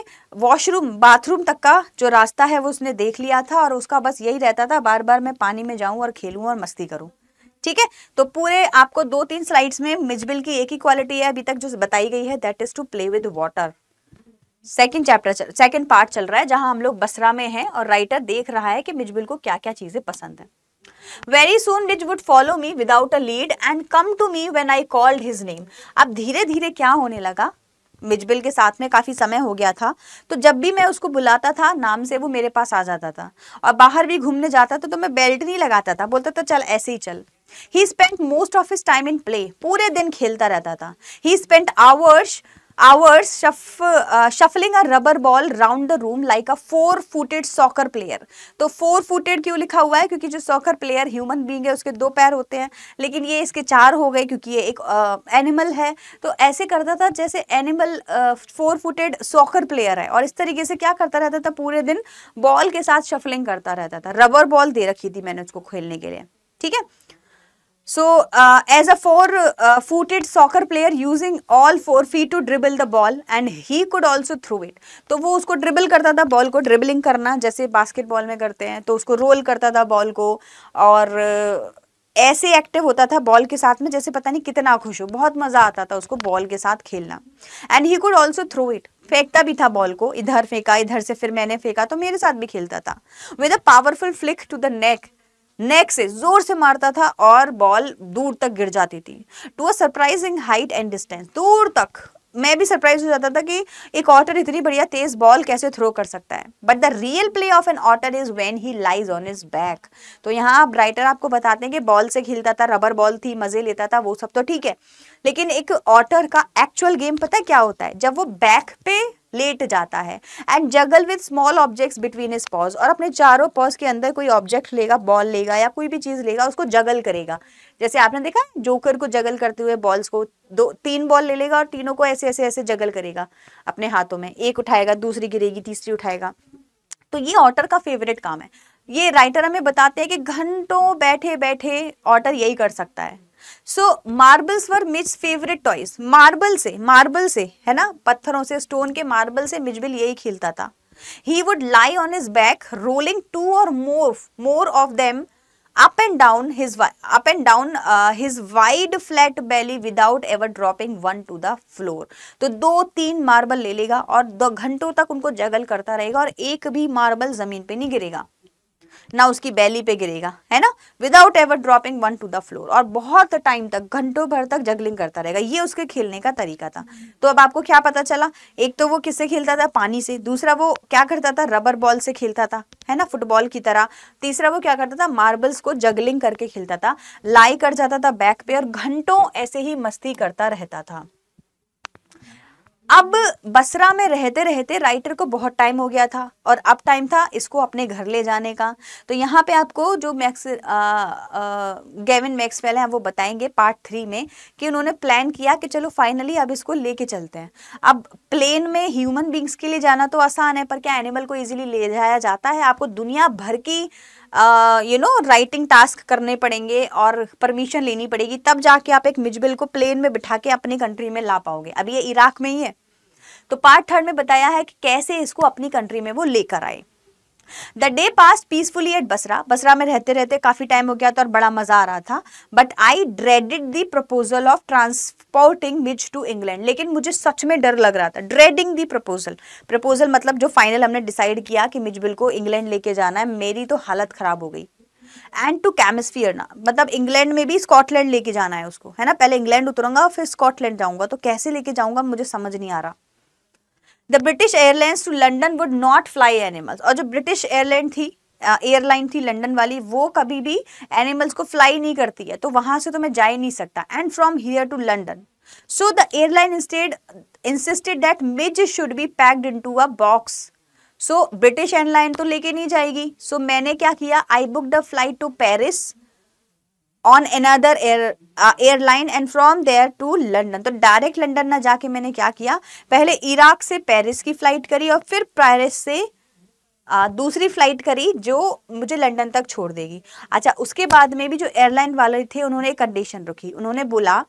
वॉशरूम बाथरूम तक का जो रास्ता है वो उसने देख लिया था, और उसका बस यही रहता था बार बार मैं पानी में जाऊं और खेलूं और मस्ती करूं। ठीक है, तो पूरे आपको 2-3 स्लाइड्स में मिजबिल की एक ही क्वालिटी है अभी तक जो बताई गई है, that is to play with water. Second part चल रहा है जहाँ हम लोग बसरा में हैं और राइटर देख रहा है कि मिजबिल को क्या क्या चीज़ें पसंद हैं। Very soon Midge would follow me without a lead and come to me when I called his name. अब धीरे धीरे क्या होने लगा, मिजबिल के साथ में काफ़ी समय हो गया था, तो जब भी मैं उसको बुलाता था नाम से वो मेरे पास आ जाता था, और बाहर भी घूमने जाता था तो मैं बेल्ट नहीं लगाता था, बोलता था चल ऐसे ही चल। He spent most of his time in play. पूरे दिन खेलता रहता था। He spent hours shuffling a rubber ball round the room like a 4-footed soccer player. तो 4-footed क्यों लिखा हुआ है, क्योंकि जो soccer player human being है उसके 2 पैर होते हैं, लेकिन ये इसके 4 हो गए क्योंकि ये एक animal है। तो ऐसे करता था जैसे animal 4-footed soccer player है, और इस तरीके से क्या करता रहता था, पूरे दिन ball के साथ shuffling करता रहता था। rubber ball दे रखी थी मैंने उसको खेलने के लिए, ठीक है। So, as a 4-footed soccer player using all 4 feet to dribble the ball and he could also throw it. तो वो उसको ड्रिबल करता था, बॉल को ड्रिबलिंग करना जैसे बास्केटबॉल में करते हैं, तो उसको रोल करता था बॉल को, और ऐसे एक्टिव होता था बॉल के साथ में जैसे पता नहीं कितना खुश हो, बहुत मज़ा आता था उसको बॉल के साथ खेलना। And he could also throw it, फेंकता भी था बॉल को, इधर फेंका इधर से फिर मैंने फेंका, तो मेरे साथ भी खेलता था। With a powerful flick to the neck से जोर से मारता था और बॉल दूर तक गिर जाती थी। To a surprising height and distance, दूर तक मैं भी सरप्राइज हो जाता था कि एक ऑटर इतनी बढ़िया तेज बॉल कैसे थ्रो कर सकता है। But the real play of an otter is when he lies on his back. तो यहाँ आप राइटर आपको बताते हैं कि बॉल से खेलता था, रबर बॉल थी, मजे लेता था, वो सब तो ठीक है, लेकिन एक ऑटर का एक्चुअल गेम पता है क्या होता है, जब वो बैक पे लेट जाता है। And juggle with small objects between his paws, और अपने चारों पॉज के अंदर कोई ऑब्जेक्ट लेगा, बॉल लेगा या कोई भी चीज़ लेगा, उसको जगल करेगा। जैसे आपने देखा जोकर को जगल करते हुए बॉल्स को, 2-3 बॉल ले लेगा और तीनों को ऐसे ऐसे ऐसे जगल करेगा अपने हाथों में, एक उठाएगा दूसरी गिरेगी तीसरी उठाएगा। तो ये ऑटर का फेवरेट काम है। ये राइटर हमें बताते हैं कि घंटों बैठे बैठे ऑटर यही कर सकता है। So marbles were Mij favourite toys, marble से है ना, पत्थरों से, स्टोन के मार्बल से मिजबिल यही खेलता था। He would lie on his back rolling 2 or more of them up and down his wide flat belly without ever dropping 1 to the floor. तो 2-3 मार्बल ले लेगा और 2 घंटों तक उनको जगल करता रहेगा और एक भी मार्बल जमीन पे नहीं गिरेगा। ना उसकी बैली पे गिरेगा, है ना, without ever dropping one to the floor. और बहुत टाइम तक, घंटों भर तक जगलिंग करता रहेगा। ये उसके खेलने का तरीका था। तो अब आपको क्या पता चला, एक तो वो किससे खेलता था, पानी से। दूसरा वो क्या करता था, रबर बॉल से खेलता था, है ना, फुटबॉल की तरह। तीसरा वो क्या करता था, मार्बल्स को जगलिंग करके खेलता था, लाई कर जाता था बैक पे और घंटों ऐसे ही मस्ती करता रहता था। अब बसरा में रहते रहते राइटर को बहुत टाइम हो गया था और अब टाइम था इसको अपने घर ले जाने का। तो यहाँ पे आपको जो गेविन मैक्सवेल हैं वो बताएंगे पार्ट 3 में कि उन्होंने प्लान किया कि चलो फाइनली अब इसको लेके चलते हैं। अब प्लेन में ह्यूमन बींग्स के लिए जाना तो आसान है, पर क्या एनिमल को ईजिली ले जाया जाता है? आपको दुनिया भर की यू नो राइटिंग टास्क करने पड़ेंगे और परमिशन लेनी पड़ेगी, तब जाके आप एक मिजबिल को प्लेन में बिठा के अपनी कंट्री में ला पाओगे। अब ये इराक में ही है। तो पार्ट 3 में बताया है कि कैसे इसको अपनी कंट्री में वो लेकर आए। The day pass peacefully at Basra. Basra में रहते रहते काफी टाइम हो गया था और बड़ा मजा आ रहा था। But I dreaded the proposal of transporting Mizo to England. लेकिन मुझे सच में डर लग रहा था। ड्रेडिंग द प्रपोजल, प्रपोजल मतलब जो फाइनल हमने डिसाइड किया कि मिजबिल को इंग्लैंड लेके जाना है, मेरी तो हालत खराब हो गई। एंड टू कैमसफियरना, मतलब इंग्लैंड में भी स्कॉटलैंड लेके जाना है उसको, है ना, पहले इंग्लैंड उतरूंगा फिर स्कॉटलैंड जाऊंगा, तो कैसे लेके जाऊंगा मुझे समझ नहीं आ रहा। The British airlines to London would not fly animals, और जो ब्रिटिश एयरलाइन थी लंडन वाली, वो कभी भी एनिमल्स को फ्लाई नहीं करती है, तो वहां से तो मैं जा ही नहीं सकता। And from here to London, so the airline insisted that Mij should be packed into a box. So British airline तो लेके नहीं जाएगी, सो मैंने क्या किया, I booked a flight to Paris on another airline and from there to London. तो direct London ना जाके मैंने क्या किया, पहले इराक से पेरिस की फ्लाइट करी और फिर पेरिस से दूसरी फ्लाइट करी जो मुझे लंदन तक छोड़ देगी। अच्छा, उसके बाद में भी जो एयरलाइन वाले थे उन्होंने एक कंडीशन रखी। उन्होंने बोला,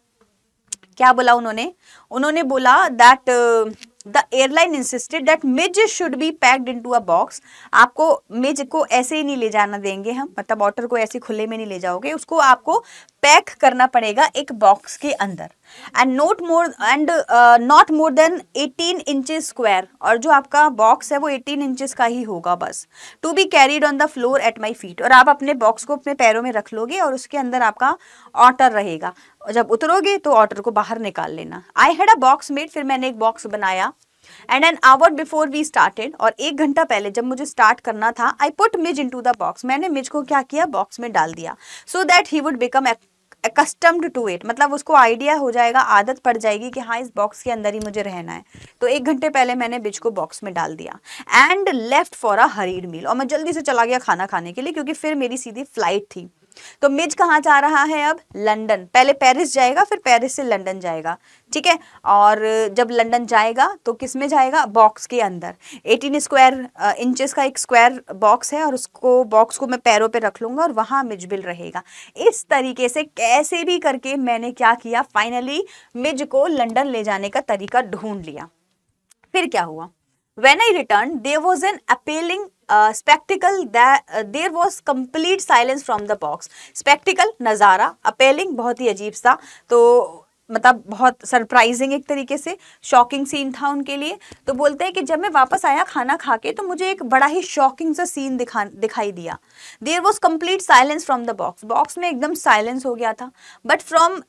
क्या बोला उन्होंने बोला that the airline insisted that Mij should be packed into a box. आपको मिज को ऐसे ही नहीं ले जाना देंगे हम, मतलब ऑटर को ऐसे खुले में नहीं ले जाओगे, उसको आपको पैक करना पड़ेगा एक बॉक्स के अंदर। And not more than 18 inches square, और जो आपका बॉक्स है वो 18 इंचेस का ही होगा बस। To be carried on the floor at my feet, और आप अपने बॉक्स को अपने पैरों में रख लोगे और उसके अंदर आपका ऑटर रहेगा, और जब उतरोगे तो ऑटर को बाहर निकाल लेना। I had a box made, फिर मैंने एक बॉक्स बनाया। And an hour before we started, और एक घंटा पहले जब मुझे स्टार्ट करना था, I put Mij into the box, मैंने मिज को क्या किया, बॉक्स में डाल दिया। So that he would become accustomed to it, मतलब उसको आइडिया हो जाएगा, आदत पड़ जाएगी कि हाँ इस बॉक्स के अंदर ही मुझे रहना है। तो एक घंटे पहले मैंने बिच को बॉक्स में डाल दिया। And left for a hurried meal, और मैं जल्दी से चला गया खाना खाने के लिए क्योंकि फिर मेरी सीधी फ्लाइट थी। तो मिज कहाँ जा रहा है अब, लंदन। पहले पेरिस जाएगा फिर पेरिस से लंदन जाएगा, ठीक है। और जब लंदन जाएगा तो किस में जाएगा, बॉक्स के अंदर। 18 इंचेस का एक स्क्वायर बॉक्स है और उसको बॉक्स को मैं पैरों पे रख लूँगा और वहाँ मिजबिल रहेगा। इस तरीके से कैसे भी करके मैंने क्या किया, फाइनली मिज को लंदन ले जाने का तरीका ढूंढ लिया। फिर क्या हुआ, When I returned, there was an appealing spectacle that there was complete silence from the box. Spectacle नज़ारा, appealing बहुत ही अजीब सा, तो मतलब बहुत सरप्राइजिंग, एक तरीके से शॉकिंग सीन था उनके लिए। तो बोलते हैं कि जब मैं वापस आया खाना खा के तो मुझे एक बड़ा ही शॉकिंग सा सीन दिखाई दिया। There was complete silence from the box. Box में एकदम साइलेंस हो गया था। But from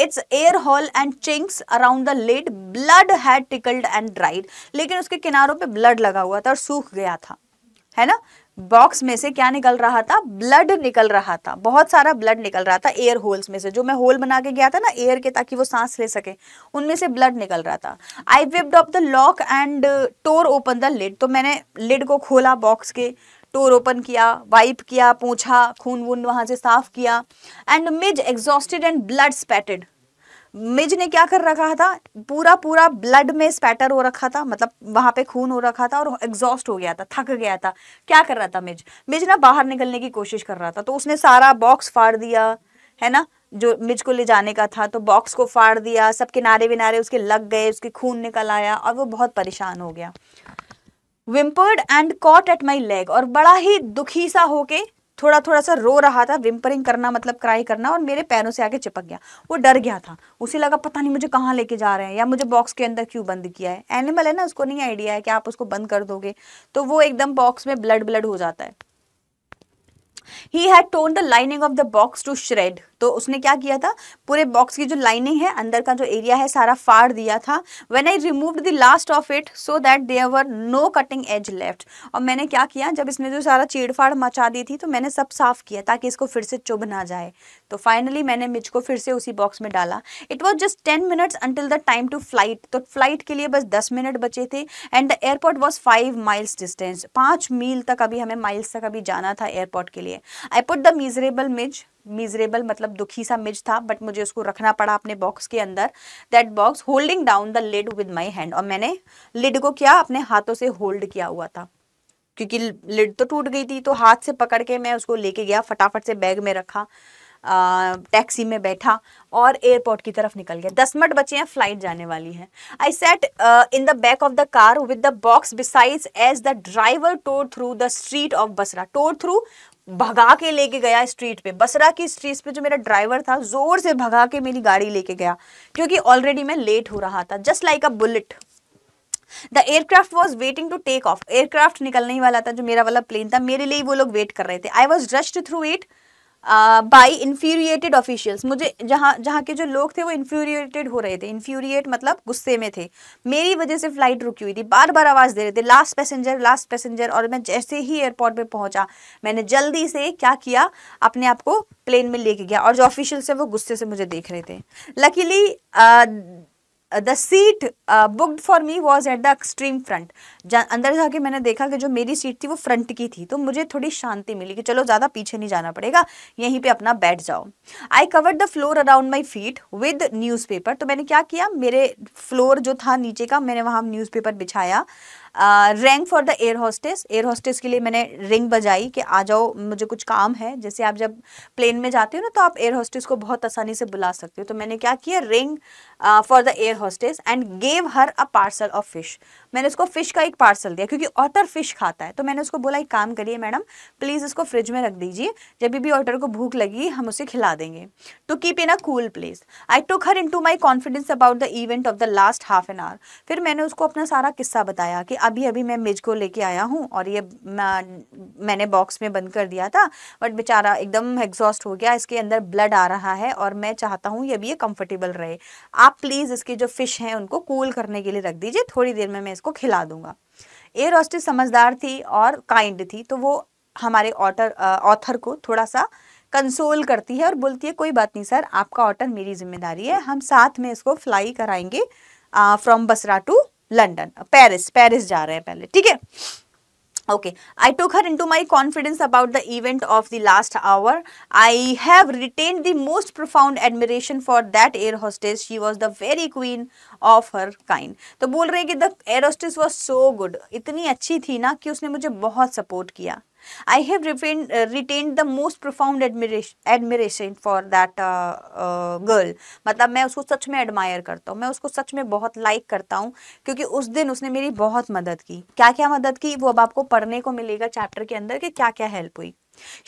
its air hole and chinks around the lid blood had trickled and dried, लेकिन उसके किनारों पे ब्लड लगा हुआ था और सूख गया था, है ना। बॉक्स में से क्या निकल रहा था, ब्लड निकल रहा था, बहुत सारा ब्लड निकल रहा था एयर होल्स में से, जो मैं होल बना के गया था ना एयर के ताकि वो सांस ले सके, उनमें से ब्लड निकल रहा था। I whipped up the lock and tore open the lid, तो मैंने लिड को खोला बॉक्स के, टोर ओपन किया, वाइप किया, पोंछा, खून वून वहाँ से साफ किया। And Mij exhausted and blood spattered, Mij ने क्या कर रखा था, पूरा ब्लड में स्पैटर हो रखा था, मतलब वहाँ पे खून हो रखा था और एग्जॉस्ट हो गया था, थक गया था। क्या कर रहा था मिज ना बाहर निकलने की कोशिश कर रहा था, तो उसने सारा बॉक्स फाड़ दिया, है ना, जो मिज को ले जाने का था, तो बॉक्स को फाड़ दिया, सब किनारे विनारे उसके लग गए, उसके खून निकल आया और वो बहुत परेशान हो गया। Whimpered and caught at my leg, और बड़ा ही दुखी सा होके थोड़ा सा रो रहा था। विम्परिंग करना मतलब क्राई करना, और मेरे पैरों से आके चिपक गया। वो डर गया था, उसे लगा पता नहीं मुझे कहाँ लेके जा रहे हैं या मुझे बॉक्स के अंदर क्यों बंद किया है। एनिमल है ना, उसको नहीं आइडिया है कि आप उसको बंद कर दोगे तो वो एकदम बॉक्स में ब्लड हो जाता है। He had torn the lining of the box to shred. तो उसने क्या किया था, पूरे बॉक्स की जो लाइनिंग है, अंदर का जो एरिया है, सारा फाड़ दिया था. When I removed the last of it so that there were no cutting edge left. और मैंने क्या किया, जब इसने जो सारा चीड़फाड़ मचा दी थी तो मैंने सब साफ किया ताकि इसको फिर से चुभ ना जाए. तो फाइनली मैंने मिज को फिर से उसी बॉक्स में डाला. It was just 10 minutes until the time to flight. तो फ्लाइट के लिए बस 10 मिनट बचे थे. And the airport was 5 miles distance. 5 मील तक अभी हमें माइल्स तक अभी जाना था एयरपोर्ट के लिए. I put the miserable midge. Miserable मतलब दुखी सा मिज था, बट मुझे उसको रखना पड़ा अपने बॉक्स के अंदर. That box holding down the lid with my hand. और मैंने लिड को क्या अपने हाथों से होल्ड किया हुआ था, क्योंकि लिड तो टूट गई थी. तो हाथ से पकड़ के मैं उसको लेके गया, फटाफट से बैग में रखा, टैक्सी में बैठा और एयरपोर्ट की तरफ निकल गया. 10 मिनट बचे हैं, फ्लाइट जाने वाली है. I set in the back of the car with the box besides as the driver tore through the street of Basra. Tore through भगा के लेके गया स्ट्रीट पे, बसरा की स्ट्रीट पे. जो मेरा ड्राइवर था जोर से भगा के मेरी गाड़ी लेके गया, क्योंकि ऑलरेडी मैं लेट हो रहा था. Just like a bullet the aircraft was waiting to take off. Aircraft निकलने ही वाला था, जो मेरा वाला प्लेन था, मेरे लिए वो लोग वेट कर रहे थे. I was rushed through it by infuriated officials. मुझे जहाँ के जो लोग थे वो इन्फ्यूरिएटेड हो रहे थे. इन्फ्यूरिएट मतलब गुस्से में थे, मेरी वजह से फ्लाइट रुकी हुई थी. बार बार आवाज़ दे रहे थे, लास्ट पैसेंजर, लास्ट पैसेंजर. और मैं जैसे ही एयरपोर्ट पे पहुँचा, मैंने जल्दी से क्या किया, अपने आप को प्लेन में लेके गया. और जो ऑफिशियल्स हैं वो गुस्से से मुझे देख रहे थे. Luckily the seat booked for me was at the extreme front. अंदर जाके मैंने देखा कि जो मेरी सीट थी वो फ्रंट की थी, तो मुझे थोड़ी शांति मिली कि चलो ज़्यादा पीछे नहीं जाना पड़ेगा, यहीं पे अपना बैठ जाओ. I covered the floor around my feet with newspaper. तो मैंने क्या किया, मेरे फ्लोर जो था नीचे का, मैंने वहाँ न्यूज़पेपर बिछाया. Rang for the air hostess. Air hostess के लिए मैंने रिंग बजाई कि आ जाओ, मुझे कुछ काम है. जैसे आप जब प्लेन में जाते हो ना, तो आप एयर होस्टेस को बहुत आसानी से बुला सकते हो. तो मैंने क्या किया, ring for the air hostess and gave her a parcel of fish. मैंने उसको फ़िश का एक पार्सल दिया, क्योंकि ऑटर फिश खाता है. तो मैंने उसको बोला, एक काम करिए मैडम, प्लीज़ इसको फ्रिज में रख दीजिए, जब भी ऑटर को भूख लगी हम उसे खिला देंगे. To keep in a cool place I took her into my confidence about the event of the last half an hour. फिर मैंने उसको अपना सारा किस्सा बताया कि अभी अभी मैं मिज को लेके आया हूँ और ये मैंने बॉक्स में बंद कर दिया था, बट बेचारा एकदम एग्जॉस्ट हो गया, इसके अंदर ब्लड आ रहा है और मैं चाहता हूँ ये भी ये कंफर्टेबल रहे. आप प्लीज़ इसके जो फिश हैं उनको कूल करने के लिए रख दीजिए, थोड़ी देर में मैं इसको खिला दूँगा. एयर होस्टेस समझदार थी और काइंड थी, तो वो हमारे ऑथर को थोड़ा सा कंसोल करती है और बोलती है, कोई बात नहीं सर, आपका ऑटर मेरी जिम्मेदारी है, हम साथ में इसको फ्लाई कराएंगे from Basra to London. Paris जा रहे हैं पहले, ठीक है. Okay, I took her into my confidence about the event of the last hour. I have retained the most profound admiration for that air hostess. She was the very queen of her kind. तो बोल रहे हैं कि the air hostess was so good. इतनी अच्छी थी ना कि उसने मुझे बहुत support किया. I have retained the most profound admiration for that girl. मतलब मैं उसको सच में admire करता हूँ, मैं उसको सच में बहुत like करता हूँ, क्योंकि उस दिन उसने मेरी बहुत मदद की. क्या क्या मदद की वो अब आपको पढ़ने को मिलेगा चैप्टर के अंदर कि क्या क्या हेल्प हुई.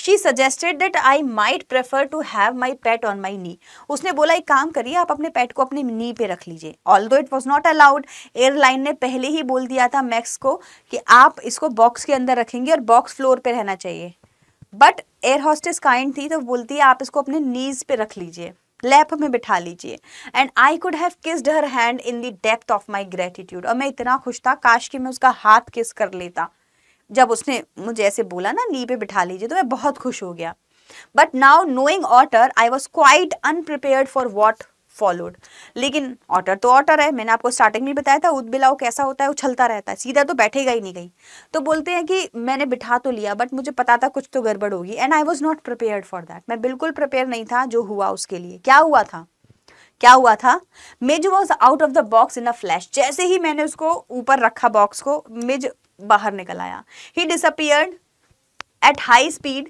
She suggested that I might prefer to have my pet on my knee. उसने बोला, एक काम करिए, आप अपने पेट को अपने नी पे रख लीजिए. Although it was not allowed, airline ने पहले ही बोल दिया था मैक्स को कि आप इसको बॉक्स के अंदर रखेंगे और बॉक्स फ्लोर पे रहना चाहिए. बट एयर होस्टेस काइंड थी, तो बोलती है आप इसको अपने नीज़ पे रख लीजिए, लैप में बिठा लीजिए. And I could have kissed her hand in the depth of my gratitude. और मैं इतना खुश था, काश कि मैं उसका हाथ किस कर लेता. जब उसने मुझे ऐसे बोला ना, नी पे बिठा लीजिए, तो मैं बहुत खुश हो गया. But now knowing otter I was quite unprepared for what followed. लेकिन ऑटर तो ऑटर है, मैंने आपको स्टार्टिंग में बताया था उदबिलाव कैसा होता है, उछलता रहता है, सीधा तो बैठेगा ही नहीं कहीं. तो बोलते हैं कि मैंने बिठा तो लिया, बट मुझे पता था कुछ तो गड़बड़ होगी. And I was not prepared for that. मैं बिल्कुल प्रिपेयर नहीं था जो हुआ उसके लिए. क्या हुआ था, Mij was out of the box in a flash. जैसे ही मैंने उसको ऊपर रखा बॉक्स को, मिज बाहर निकल आया. He disappeared at high speed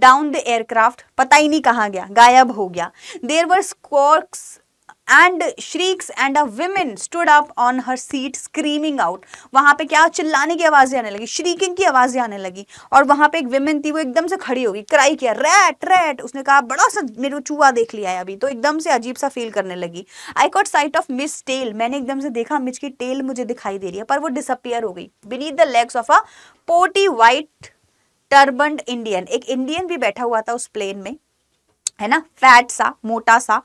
down the aircraft. पता ही नहीं कहाँ गया, गायब हो गया. There were squawks and shrieks and a women stood up on her seat screaming out. वहाँ पे क्या, चिल्लाने की आवाज़ें आने लगी, श्रीकिंग की आवाज़ें आने लगी. और वहाँ पे एक वुमेन थी, वो एकदम से खड़ी हो गई, क्राई किया, रैट रैट. उसने कहा, बड़ा सा मेरे को चूहा देख लिया है अभी, तो एकदम से अजीब सा फील करने लगी. I caught sight of miss tail. मैंने एकदम से देखा मिज की टेल मुझे दिखाई दे रही है, पर वो डिसअपियर हो गई beneath the legs of a portly white turbaned Indian, एक इंडियन भी बैठा हुआ था उस प्लेन में, है ना, फैट सा, मोटा सा,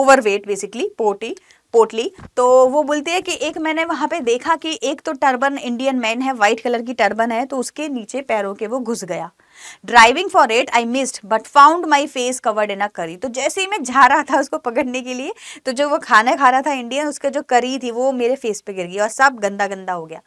ओवरवेट बेसिकली, पोटली। तो वो बोलती है कि एक मैंने वहाँ पे देखा कि एक तो टर्बन इंडियन मैन है, वाइट कलर की टर्बन है, तो उसके नीचे पैरों के वो घुस गया। Driving for it I missed but found my face covered in a curry. तो जैसे ही मैं जा रहा था उसको पकड़ने के लिए, तो जो वो खाना खा रहा था इंडियन, उसका जो करी थी वो मेरे फेस पे गिर गई और सब गंदा गंदा हो गया।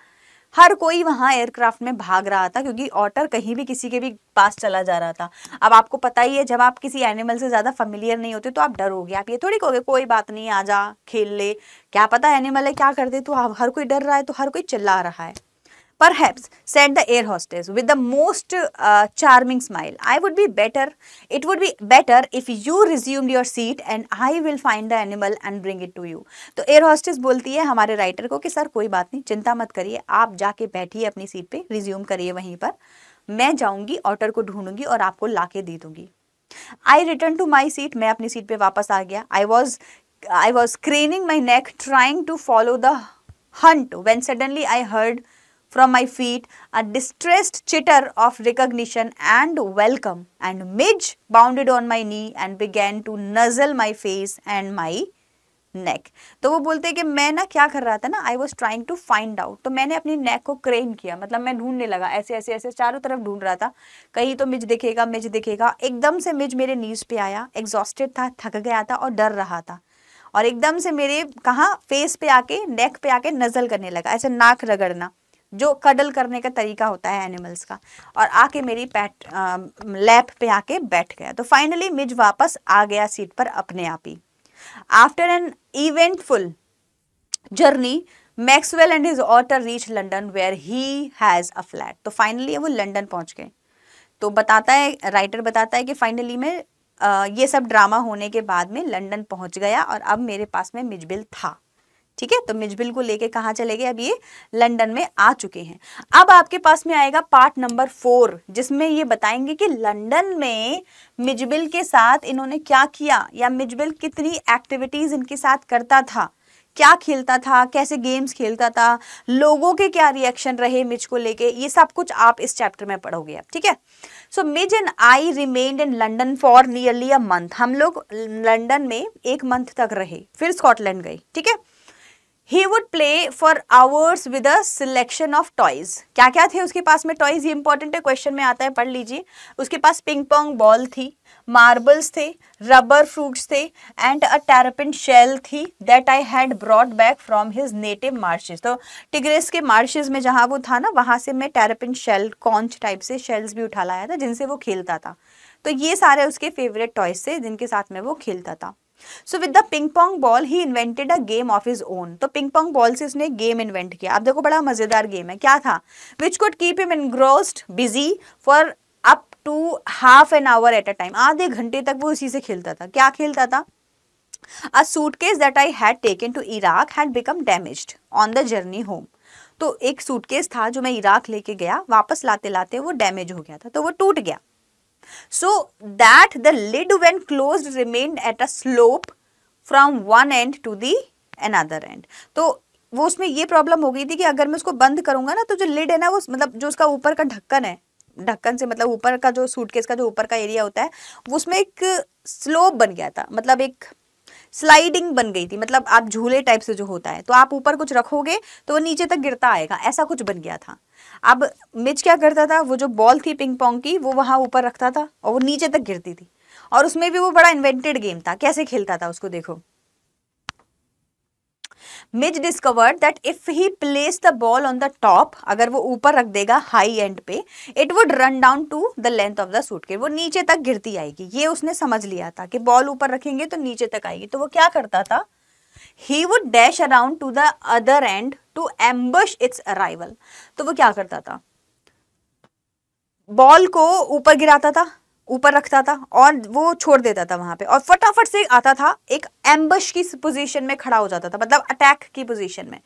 हर कोई वहाँ एयरक्राफ्ट में भाग रहा था क्योंकि ऑटर कहीं भी किसी के भी पास चला जा रहा था। अब आपको पता ही है, जब आप किसी एनिमल से ज़्यादा फेमिलियर नहीं होते तो आप डरोगे। आप ये थोड़ी कहोगे कोई बात नहीं, आ जा, खेल ले, क्या पता एनिमल है, क्या कर दे। तो आप, हर कोई डर रहा है तो हर कोई चिल्ला रहा है। Perhaps, said the air hostess with the most charming smile, it would be better if you resumed your seat and I will find the animal and bring it to you. तो air hostess बोलती है हमारे writer को कि sir कोई बात नहीं, चिंता मत करिए, आप जाके बैठिए अपनी सीट पे, रिज्यूम करिए वहीं पर, मैं जाऊंगी ऑटर को ढूंढूंगी और आपको लाके दे दूंगी। I returned to my seat, मैं अपनी सीट पे वापस आ गया। I was craning my neck trying to follow the hunt when suddenly I heard from my feet a distressed chitter of recognition and welcome, and Midge bounded on my knee and began to nuzzle my face and my neck. तो वो बोलते हैं कि मैं ना क्या कर रहा था ना, I was trying to find out, तो मैंने अपनी neck को क्रेन किया, मतलब मैं ढूंढने लगा, ऐसे ऐसे ऐसे चारों तरफ ढूंढ रहा था, कहीं तो Midge दिखेगा, Midge दिखेगा। एकदम से Midge मेरे knees पे आया, exhausted था, थक गया था और डर रहा था, और एकदम से मेरे कहाँ फेस पे आके, नेक पे आके नजल करने लगा, ऐसे नाक रगड़ना, जो कडल करने का तरीका होता है एनिमल्स का, और आके मेरी लैप पे आके बैठ गया। तो फाइनली Midge वापस आ गया सीट पर अपने आप ही। After an eventful journey Maxwell and his otter reach London where he has a flat. तो फाइनली वो लंदन पहुंच गए। तो बताता है राइटर, बताता है कि फाइनली मैं ये सब ड्रामा होने के बाद में लंदन पहुंच गया और अब मेरे पास में Mijbil था। ठीक है, तो Mijbil को लेके कहाँ चले गए, अब ये लंदन में आ चुके हैं। अब आपके पास में आएगा पार्ट नंबर 4, जिसमें ये बताएंगे कि लंदन में Mijbil के साथ इन्होंने क्या किया, या Mijbil कितनी एक्टिविटीज इनके साथ करता था, क्या खेलता था, कैसे गेम्स खेलता था, लोगों के क्या रिएक्शन रहे Midge को लेके, ये सब कुछ आप इस चैप्टर में पढ़ोगे आप। ठीक है, so Midge and I remained in London for nearly a month. हम लोग लंदन में एक मंथ तक रहे, फिर स्कॉटलैंड गए। ठीक है, He would play for hours with a selection of toys. क्या क्या थे उसके पास में टॉयज, ये इंपॉर्टेंट है, क्वेश्चन में आता है, पढ़ लीजिए। उसके पास पिंग पोंग बॉल थी, मार्बल्स थे, रबर फ्रूट्स थे एंड अ टैरपिन शेल थी that I had brought back from his native marshes. तो टिग्रिस के मार्शेज में जहाँ वो था ना, वहाँ से मैं टैरपिन शेल, कॉन्च टाइप से शेल्स भी उठा लाया था जिनसे वो खेलता था। तो ये सारे उसके फेवरेट टॉयज थे जिनके साथ में वो खेलता था। So with the ping pong ball he invented a game of his own. तो ping pong ball से उसने गेम इन्वेंट किया। आप देखो बड़ा मजेदार गेम है, क्या था, which could keep him engrossed busy for up to half an hour at a time. आधे घंटे तक वो उसी से खेलता था। क्या खेलता था, A suitcase that I had taken to Iraq had become damaged on the journey home. तो एक सूटकेस था जो मैं इराक लेके गया, वापस लाते लाते वो डैमेज हो गया था, तो वो टूट गया। So that the lid when closed remained at a slope from one end to the another end. तो वो उसमें ये प्रॉब्लम हो गई थी कि अगर मैं उसको बंद करूंगा ना, तो जो लिड है ना, वो मतलब जो उसका ऊपर का ढक्कन है, ढक्कन से मतलब ऊपर का जो सूटकेस का जो ऊपर का एरिया होता है, वो उसमें एक स्लोप बन गया था, मतलब एक स्लाइडिंग बन गई थी, मतलब आप झूले टाइप से जो होता है, तो आप ऊपर कुछ रखोगे तो वो नीचे तक गिरता आएगा, ऐसा कुछ बन गया था। अब Midge क्या करता था, वो जो बॉल थी पिंग पोंग की, वो वहाँ ऊपर रखता था और वो नीचे तक गिरती थी, और उसमें भी वो बड़ा इन्वेंटेड गेम था। कैसे खेलता था उसको देखो। Midge discovered that if he placed the ball on the top, अगर वो ऊपर रख देगा हाई एंड पे, it would run down to the length of the suitcase, वो नीचे तक गिरती आएगी। ये उसने समझ लिया था कि बॉल ऊपर रखेंगे तो नीचे तक आएगी। तो वो क्या करता था, He would dash around to the other end to ambush its arrival. तो वो क्या करता था, बॉल को ऊपर गिराता था, ऊपर रखता था और वो छोड़ देता था वहां पे, और फटाफट से आता था, एक एम्बश की पोजीशन में खड़ा हो जाता था, मतलब अटैक की पोजीशन में।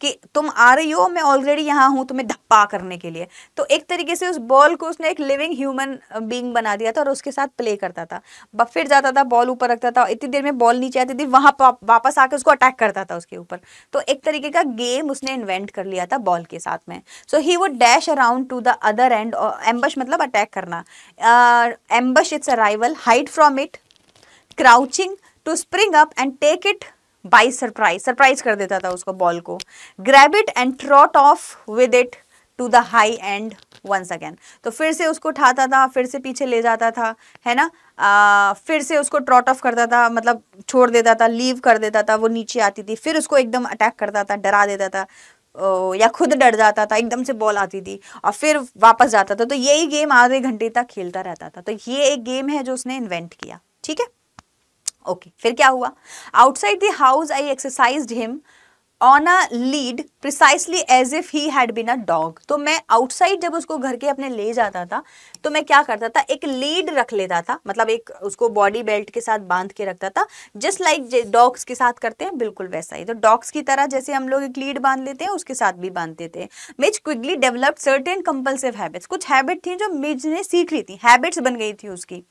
कि तुम आ रही हो, मैं ऑलरेडी यहाँ हूँ तुम्हें धप्पा करने के लिए। तो एक तरीके से उस बॉल को उसने एक लिविंग ह्यूमन बीइंग बना दिया था और उसके साथ प्ले करता था। फिर जाता था, बॉल ऊपर रखता था, इतनी देर में बॉल नीचे आती थी, वहाँ वापस आके उसको अटैक करता था उसके ऊपर। तो एक तरीके का गेम उसने इन्वेंट कर लिया था बॉल के साथ में। So he would dash around to the other end, ambush मतलब अटैक करना, ambush its arrival, hide from it, crouching to spring up and take it by surprise, surprise कर देता था उसको बॉल को, grab it and trot off with it to the high end once again. तो फिर से उसको उठाता था, फिर से पीछे ले जाता था, है ना, फिर से उसको ट्रॉट ऑफ करता था, मतलब छोड़ देता था, लीव कर देता था, वो नीचे आती थी, फिर उसको एकदम अटैक करता था, डरा देता था, या खुद डर जाता था, एकदम से बॉल आती थी और फिर वापस जाता था। तो यही गेम आधे घंटे तक खेलता रहता था। तो ये एक गेम है जो उसने इन्वेंट किया, ठीक है, ओके। फिर क्या हुआ, outside the house I exercised him on a lead precisely as if he had been a dog. तो मैं आउटसाइड जब उसको घर के अपने ले जाता था तो मैं क्या करता था, एक लीड रख लेता था, मतलब एक उसको बॉडी बेल्ट के साथ बांध के रखता था, जस्ट लाइक डॉग्स के साथ करते हैं बिल्कुल वैसा ही। तो डॉग्स की तरह जैसे हम लोग एक लीड बांध लेते हैं उसके साथ भी बांधते थे। Midge quickly developed certain compulsive habits, कुछ हैबिट थी जो मिज ने सीख ली थी, हैबिट्स बन गई थी उसकी,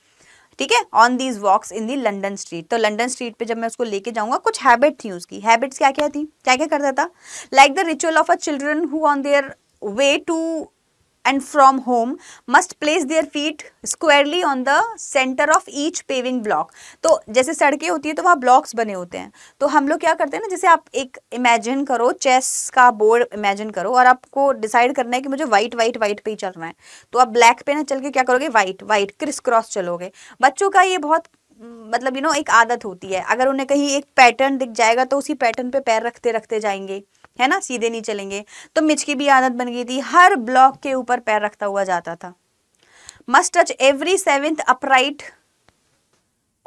ठीक है, on these walks in the London street. तो लंडन स्ट्रीट पे जब मैं उसको लेके जाऊंगा, कुछ हैबिट थी उसकी। हैबिट्स क्या क्या थी, क्या क्या करता था, like the ritual of a children who on their way to and from home must place their feet squarely on the centre of each paving block. तो जैसे सड़कें होती है तो वहाँ ब्लॉक्स बने होते हैं, तो हम लोग क्या करते हैं ना, जैसे आप एक इमेजिन करो, चेस का बोर्ड इमेजिन करो और आपको डिसाइड करना है कि मुझे वाइट वाइट वाइट पे ही चलना है, तो आप ब्लैक पे ना चल के क्या करोगे, वाइट वाइट क्रिस क्रॉस चलोगे। बच्चों का ये बहुत मतलब यू नो एक आदत होती है, अगर उन्हें कहीं एक पैटर्न दिख जाएगा तो उसी पैटर्न पे पैर रखते रखते जाएंगे, है ना, सीधे नहीं चलेंगे। तो मिज की भी आदत बन गई थी, हर ब्लॉक के ऊपर पैर रखता हुआ जाता था। Must touch every 7th upright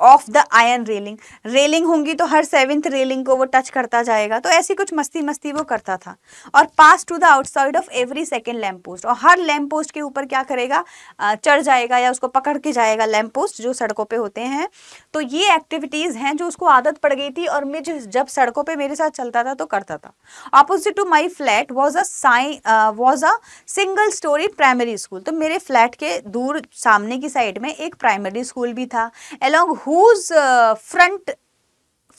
of the iron railing, railing होंगी तो हर 7th रेलिंग को वो टच करता जाएगा। तो ऐसी कुछ मस्ती मस्ती वो करता था। और पास to the outside of every 2nd lamp post, और हर लैम्प पोस्ट के ऊपर क्या करेगा, चढ़ जाएगा या उसको पकड़ के जाएगा, लैम्प पोस्ट जो सड़कों पे होते हैं। तो ये एक्टिविटीज़ हैं जो उसको आदत पड़ गई थी और मैं जब सड़कों पर मेरे साथ चलता था तो करता था। Opposite to my flat was a single storey primary school. तो मेरे फ्लैट के दूर सामने की साइड में एक प्राइमरी स्कूल भी था, along whose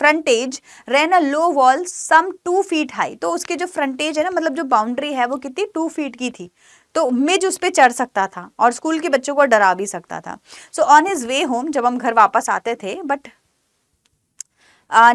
frontage ran a low wall some 2 feet high। तो उसके जो frontage है ना, मतलब जो बाउंड्री है वो कितनी 2 feet की थी, तो मिज उस पर चढ़ सकता था और स्कूल के बच्चों को डरा भी सकता था। So on his way home, जब हम घर वापस आते थे, but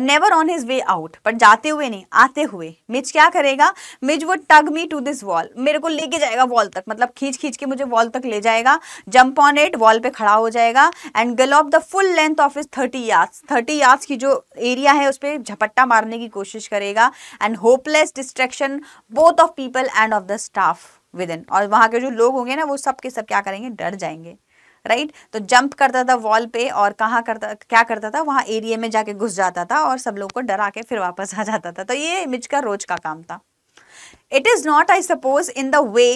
never on his way out, पर जाते हुए नहीं, आते हुए मिज क्या करेगा, मिज वो tug me to this wall, मेरे को लेके जाएगा वॉल तक, मतलब खींच खींच के मुझे वॉल तक ले जाएगा, जंप ऑन इट, वॉल पे खड़ा हो जाएगा and gallop the full length of is 30 yards, 30 yards की जो एरिया है उस पर झपट्टा मारने की कोशिश करेगा। And hopeless distraction both of people and of the staff within, और वहाँ के जो लोग होंगे ना वो सब के सब क्या करेंगे, डर जाएंगे, राइट। तो जंप करता था वॉल पे और कहाँ करता, क्या करता था, वहाँ एरिया में जाके घुस जाता था और सब लोग को डरा के फिर वापस आ जाता था। तो ये मिज का रोज का काम था। It is not I suppose in the way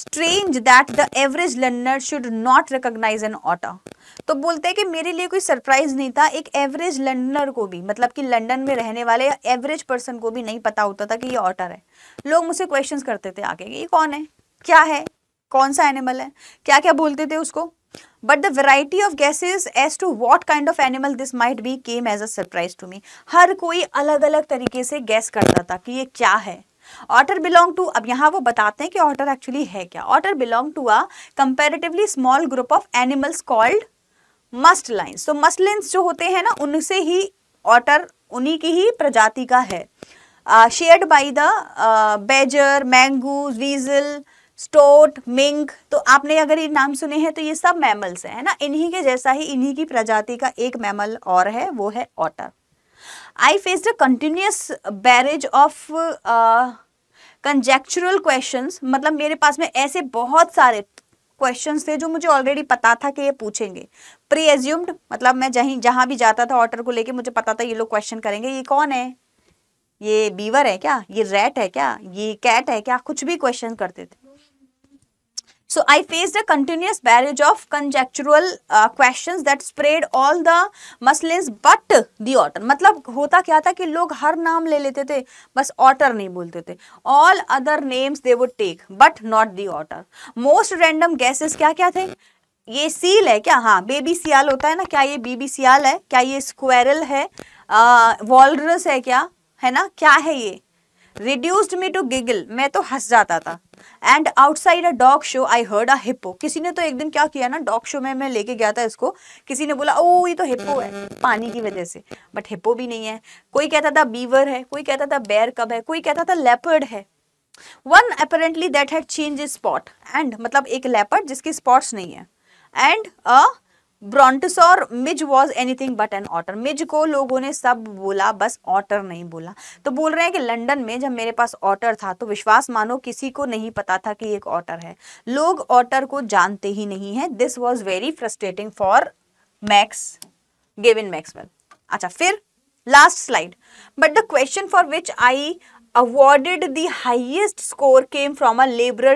strange that the average learner should not recognise an otter. तो बोलते हैं कि मेरे लिए कोई सरप्राइज नहीं था, एक एवरेज लर्नर को भी, मतलब कि लंदन में रहने वाले एवरेज पर्सन को भी नहीं पता होता था कि ये ऑटर है। लोग मुझसे क्वेश्चन करते थे आगे, ये कौन है, क्या है, कौन सा एनिमल है, क्या क्या बोलते थे उसको। But the variety of guesses as to what kind of animal this might be came as a surprise to me. हर कोई अलग अलग तरीके से गैस करता था कि ये क्या है। ऑटर बिलोंग टू, अब यहाँ वो बताते हैं कि ऑटर एक्चुअली है क्या। Otter belong to a comparatively small group of animals called mustelines. तो मस्टलाइंस जो होते हैं ना, उनसे ही ऑटर, उन्हीं की ही प्रजाति का है। Shared by the badger, mongoose, weasel, stoat, mink. तो आपने अगर ये नाम सुने हैं तो ये सब मैमल्स हैं, है ना। इन्हीं के जैसा ही इन्हीं की प्रजाति का एक मैमल और है, वो है otter. I faced a continuous barrage of conjectural questions, मतलब मेरे पास में ऐसे बहुत सारे क्वेश्चंस थे जो मुझे ऑलरेडी पता था कि ये पूछेंगे। प्री एज्यूम्ड, मतलब मैं जहाँ भी जाता था ऑटर को लेके मुझे पता था ये लोग क्वेश्चन करेंगे, ये कौन है, ये बीवर है क्या, ये रैट है क्या, ये कैट है क्या, कुछ भी क्वेश्चन करते थे। So I faced a continuous barrage of conjectural questions that sprayed all the muslims but the otter. मतलब होता क्या था कि लोग हर नाम ले लेते थे, बस otter नहीं बोलते थे. All other names they would take but not the otter. Most random guesses क्या क्या थे? ये सील है क्या? हाँ, बेबी सियाल होता है ना, क्या ये बेबी सियाल है? क्या ये स्क्वेरल है? वॉलरस है क्या? है ना, क्या है ये? Reduced me to giggle, मैं तो हंस जाता था. And outside a dog show I heard a hippo. किसी ने तो एक दिन क्या किया ना, डॉग शो में मैं लेके गया था इसको, किसी ने बोला ओ ये तो हिप्पो है पानी की वजह से, बट हिप्पो भी नहीं है. कोई कहता था बीवर है, कोई कहता था बेयर कब है, कोई कहता था लेपर्ड है. One apparently that had changed his spot. And मतलब एक लेपर्ड जिसके स्पॉट्स नहीं है. And a brontosaur Mizo was anything but an otter. मिज को लोगों ने सब बोला, बस ऑटर नहीं बोला. तो बोल रहे हैं कि लंदन में जब मेरे पास ऑटर था तो विश्वास मानो किसी को नहीं पता था कि एक ऑटर है. लोग ऑटर को जानते ही नहीं हैं. This was very frustrating for Gavin Maxwell. अच्छा फिर last slide. But the question for which I awarded the highest score came from a labourer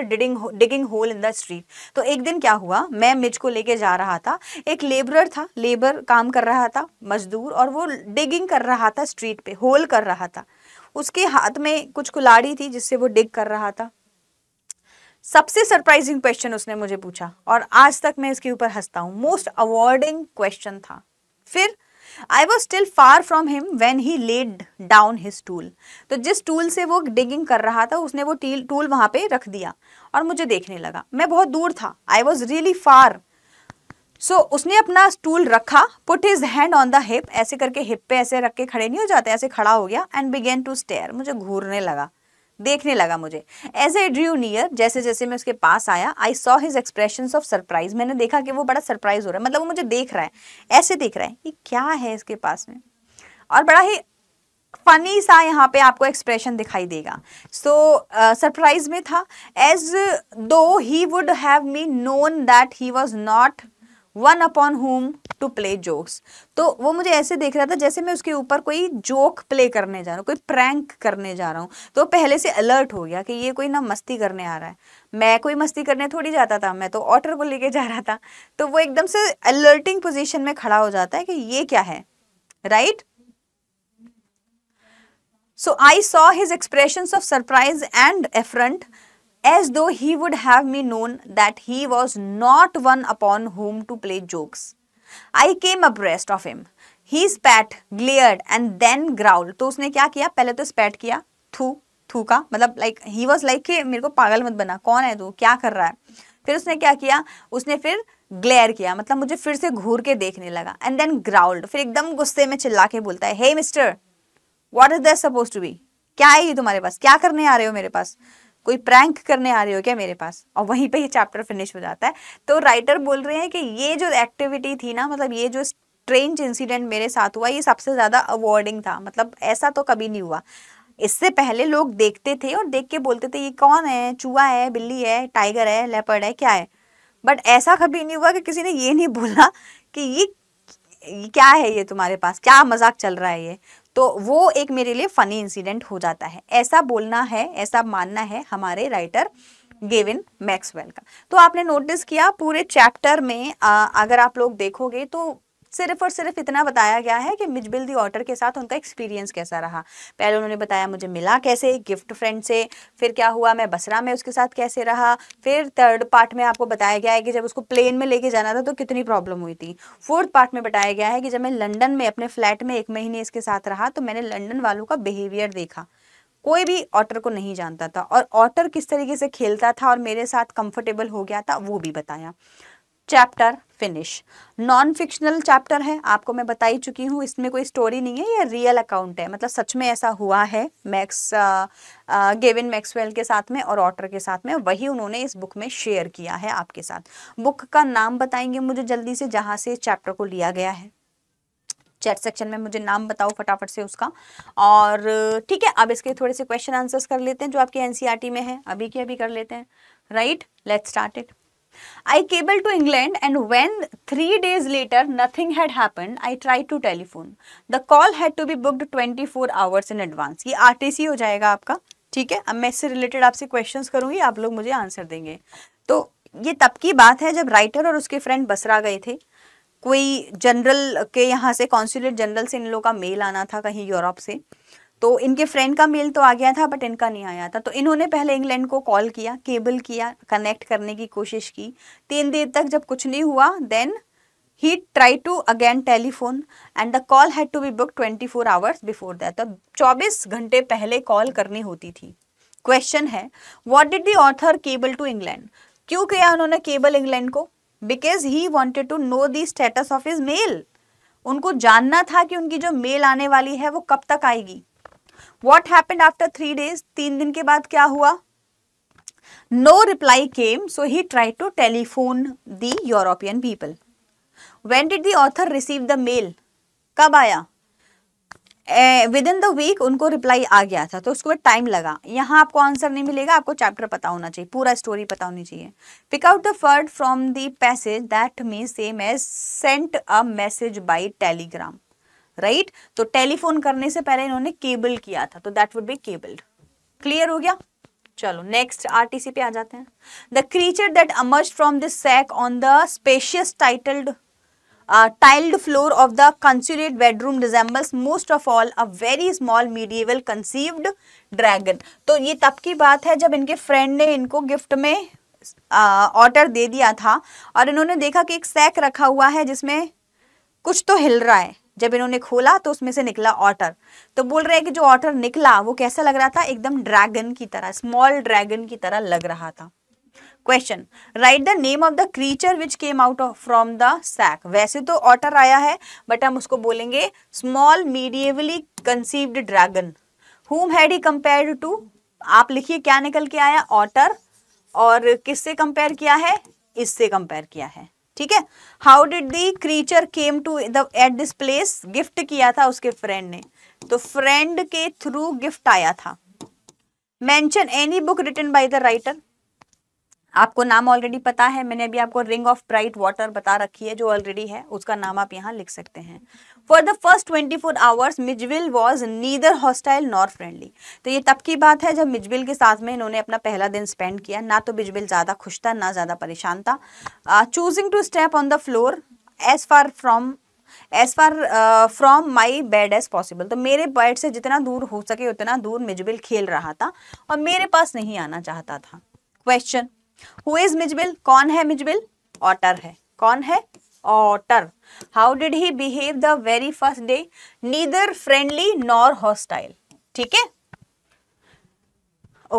digging hole in the street. तो एक दिन क्या हुआ, मैं मिज को लेके जा रहा था. एक लेबरर था, लेबर काम कर रहा था, मजदूर, और वो डिगिंग कर रहा था स्ट्रीट पे, होल कर रहा था. उसके हाथ में कुछ कुल्हाड़ी थी जिससे वो डिग कर रहा था. सबसे सरप्राइजिंग क्वेश्चन उसने मुझे पूछा और आज तक मैं इसके ऊपर हंसता हूँ. मोस्ट अवॉर्डिंग क्वेश्चन था. फिर I was still far from him when he laid down his tool. तो जिस टूल से वो डिगिंग कर रहा था उसने वो टूल वहाँ पे रख दिया और मुझे देखने लगा. मैं बहुत दूर था. I was really far. So उसने अपना टूल रखा, put his hand on the hip, ऐसे करके हिप पे ऐसे रख के खड़े नहीं हो जाते, ऐसे खड़ा हो गया. And began to stare. मुझे घूरने लगा, देखने लगा मुझे. As I drew near, जैसे जैसे मैं उसके पास आया, I saw his expressions of surprise. मैंने देखा कि वो बड़ा सरप्राइज हो रहा है, मतलब वो मुझे देख रहा है, ऐसे देख रहा है कि क्या है इसके पास में, और बड़ा ही फनी सा यहाँ पे आपको एक्सप्रेशन दिखाई देगा. सो सरप्राइज में था. As though he would have me known that he was not one upon whom to play jokes. तो वो मुझे ऐसे देख रहा था जैसे मैं उसके ऊपर कोई जोक प्ले करने जा रहा हूँ, कोई प्रैंक करने जा रहा हूँ. तो पहले से अलर्ट हो गया कि ये कोई ना मस्ती करने आ रहा है. मैं कोई मस्ती करने थोड़ी जाता था, मैं तो ऑटर को लेके जा रहा था. तो वो एकदम से अलर्टिंग पोजीशन में खड़ा हो जाता है कि ये क्या है, right. So I saw his expressions of surprise and affront as though he would have me known that he was not one upon whom to play jokes. I came abreast of him. He spat, glared and then growled. तो उसने क्या किया, पहले तो spat किया, थूका, मतलब like he was like कि मेरे को पागल मत बना, कौन है तू, क्या कर रहा है. फिर उसने क्या किया, उसने फिर ग्लेयर किया, मतलब मुझे फिर से घूर के देखने लगा. एंड देन ग्राउल्ड, फिर एकदम गुस्से में चिल्ला के बोलता है, hey mister, what is this suppose to be, क्या है ये तुम्हारे पास, क्या करने आ रहे हो मेरे पास, कोई प्रैंक करने आ रहे हो क्या मेरे पास. और वहीं पे ये चैप्टर फिनिश हो जाता है. तो राइटर बोल रहे हैं कि ये जो एक्टिविटी थी ना, मतलब ये जो स्ट्रेंज इंसिडेंट मेरे साथ हुआ, ये सबसे ज़्यादा अवॉर्डिंग था. मतलब ऐसा तो कभी नहीं हुआ. इससे पहले लोग देखते थे और देख के बोलते थे ये कौन है, चूहा है, बिल्ली है, टाइगर है, लेपर्ड है, क्या है. बट ऐसा कभी नहीं हुआ कि किसी ने ये नहीं बोला कि ये क्या है, ये तुम्हारे पास क्या मजाक चल रहा है ये. तो वो एक मेरे लिए फनी इंसिडेंट हो जाता है. ऐसा बोलना है, ऐसा मानना है हमारे राइटर गेविन मैक्सवेल का. तो आपने नोटिस किया पूरे चैप्टर में अगर आप लोग देखोगे तो सिर्फ और सिर्फ इतना बताया गया है कि मिजबिल दी ऑटर के साथ उनका एक्सपीरियंस कैसा रहा. पहले उन्होंने बताया मुझे मिला कैसे गिफ्ट फ्रेंड से, फिर क्या हुआ मैं बसरा में उसके साथ कैसे रहा, फिर थर्ड पार्ट में आपको बताया गया है कि जब उसको प्लेन में लेके जाना था तो कितनी प्रॉब्लम हुई थी. फोर्थ पार्ट में बताया गया है कि जब मैं लंदन में अपने फ्लैट में 1 महीने इसके साथ रहा तो मैंने लंदन वालों का बिहेवियर देखा. कोई भी ऑटर को नहीं जानता था और ऑटर किस तरीके से खेलता था और मेरे साथ कंफर्टेबल हो गया था, वो भी बताया. Chapter finish. Non fictional chapter है, आपको मैं बता ही चुकी हूँ. इसमें कोई स्टोरी नहीं है, यह रियल अकाउंट है, मतलब सच में ऐसा हुआ है गेविन मैक्सवेल के साथ में और ऑटर के साथ में. वही उन्होंने इस बुक में शेयर किया है आपके साथ. बुक का नाम बताएंगे मुझे जल्दी से, जहाँ से चैप्टर को लिया गया है. चैट सेक्शन में मुझे नाम बताओ फटाफट से उसका. और ठीक है, अब इसके थोड़े से क्वेश्चन आंसर्स कर लेते हैं जो आपके एनसीईआरटी में है, अभी के अभी कर लेते हैं. Right, let's start it. I cabled to England and when 3 days later nothing had happened, I tried to telephone. The call had to be booked 24 hours in advance. ये RTC हो जाएगा आपका, ठीक है. अब मैं इससे रिलेटेड आपसे क्वेश्चंस करूँगी, आप लोग मुझे आंसर देंगे. तो ये तब की बात है जब राइटर और उसके फ्रेंड बसरा गए थे। कोई जनरल के यहाँ से, कॉन्सुलेट जनरल से इन लोगों का मेल आना था कहीं यूरोप से, तो इनके फ्रेंड का मेल तो आ गया था बट इनका नहीं आया था। तो इन्होंने पहले इंग्लैंड को कॉल किया, केबल किया, कनेक्ट करने की कोशिश की 3 दिन तक। जब कुछ नहीं हुआ then he try to again telephone and the call had to be book 24 hours before that. तब 24 घंटे पहले कॉल करनी होती थी। क्वेश्चन है, what did the author cable to England? क्यों किया उन्होंने केबल इंग्लैंड को? Because he wanted to know the status of his mail. उनको जानना था कि उनकी जो मेल आने वाली है वो कब तक आएगी। What happened after 3 days? 3 दिन के बाद क्या हुआ? No reply came, so he tried to telephone the European people. When did the author receive the mail? कब आया? Within the week उनको रिप्लाई आ गया था, तो उसको टाइम लगा। यहाँ आपको आंसर नहीं मिलेगा, आपको चैप्टर पता होना चाहिए, पूरा स्टोरी पता होनी चाहिए। Pick out the word from the passage that means same as sent a message by telegram, right? तो टेलीफोन करने से पहले इन्होंने केबल किया था, तो that would be cabled. Clear हो गया? चलो नेक्स्ट आरटीसी पे आ जाते हैं। The creature that emerge from this sack on the spacious tiled floor of the consulate bedroom resembles most of all a very small medieval conceived dragon. तो ये तब की बात है जब इनके फ्रेंड ने इनको गिफ्ट में ऑर्डर दे दिया था और इन्होंने देखा कि एक सैक रखा हुआ है जिसमें कुछ तो हिल रहा है। जब इन्होंने खोला तो उसमें से निकला ऑटर। तो बोल रहे हैं कि जो ऑटर निकला वो कैसा लग रहा था? एकदम ड्रैगन की तरह, स्मॉल ड्रैगन की तरह लग रहा था। Question, right the name of the creature which came out from the sack. वैसे तो ऑटर आया है बट हम उसको बोलेंगे small medievally conceived dragon. Whom had he compared to? आप लिखिए क्या निकल के आया, ऑटर, और किससे कंपेयर किया है? इससे कंपेयर किया है, ठीक है। How did the creature came to the at this place? Gift किया था उसके फ्रेंड ने, तो फ्रेंड के थ्रू गिफ्ट आया था। Mention any book written by the writer. आपको नाम ऑलरेडी पता है, मैंने अभी आपको रिंग ऑफ ब्राइट वाटर बता रखी है जो ऑलरेडी है, उसका नाम आप यहाँ लिख सकते हैं। For the first 24 hours Mijbil was neither hostile nor friendly. तो ये तब की बात है जब मिजबिल के साथ में इन्होंने अपना पहला दिन स्पेंड किया। ना तो मिजबिल ज़्यादा खुश था ना ज़्यादा परेशान था। Choosing to step on the floor as far from my bed as possible. तो मेरे बेड से जितना दूर हो सके उतना दूर मिजबिल खेल रहा था और मेरे पास नहीं आना चाहता था। Question, Who is Mijbil? कौन है मिजबिल? ऑटर है। कौन है? Otter. How did he behave the very first day? Neither friendly nor hostile, ठीक है,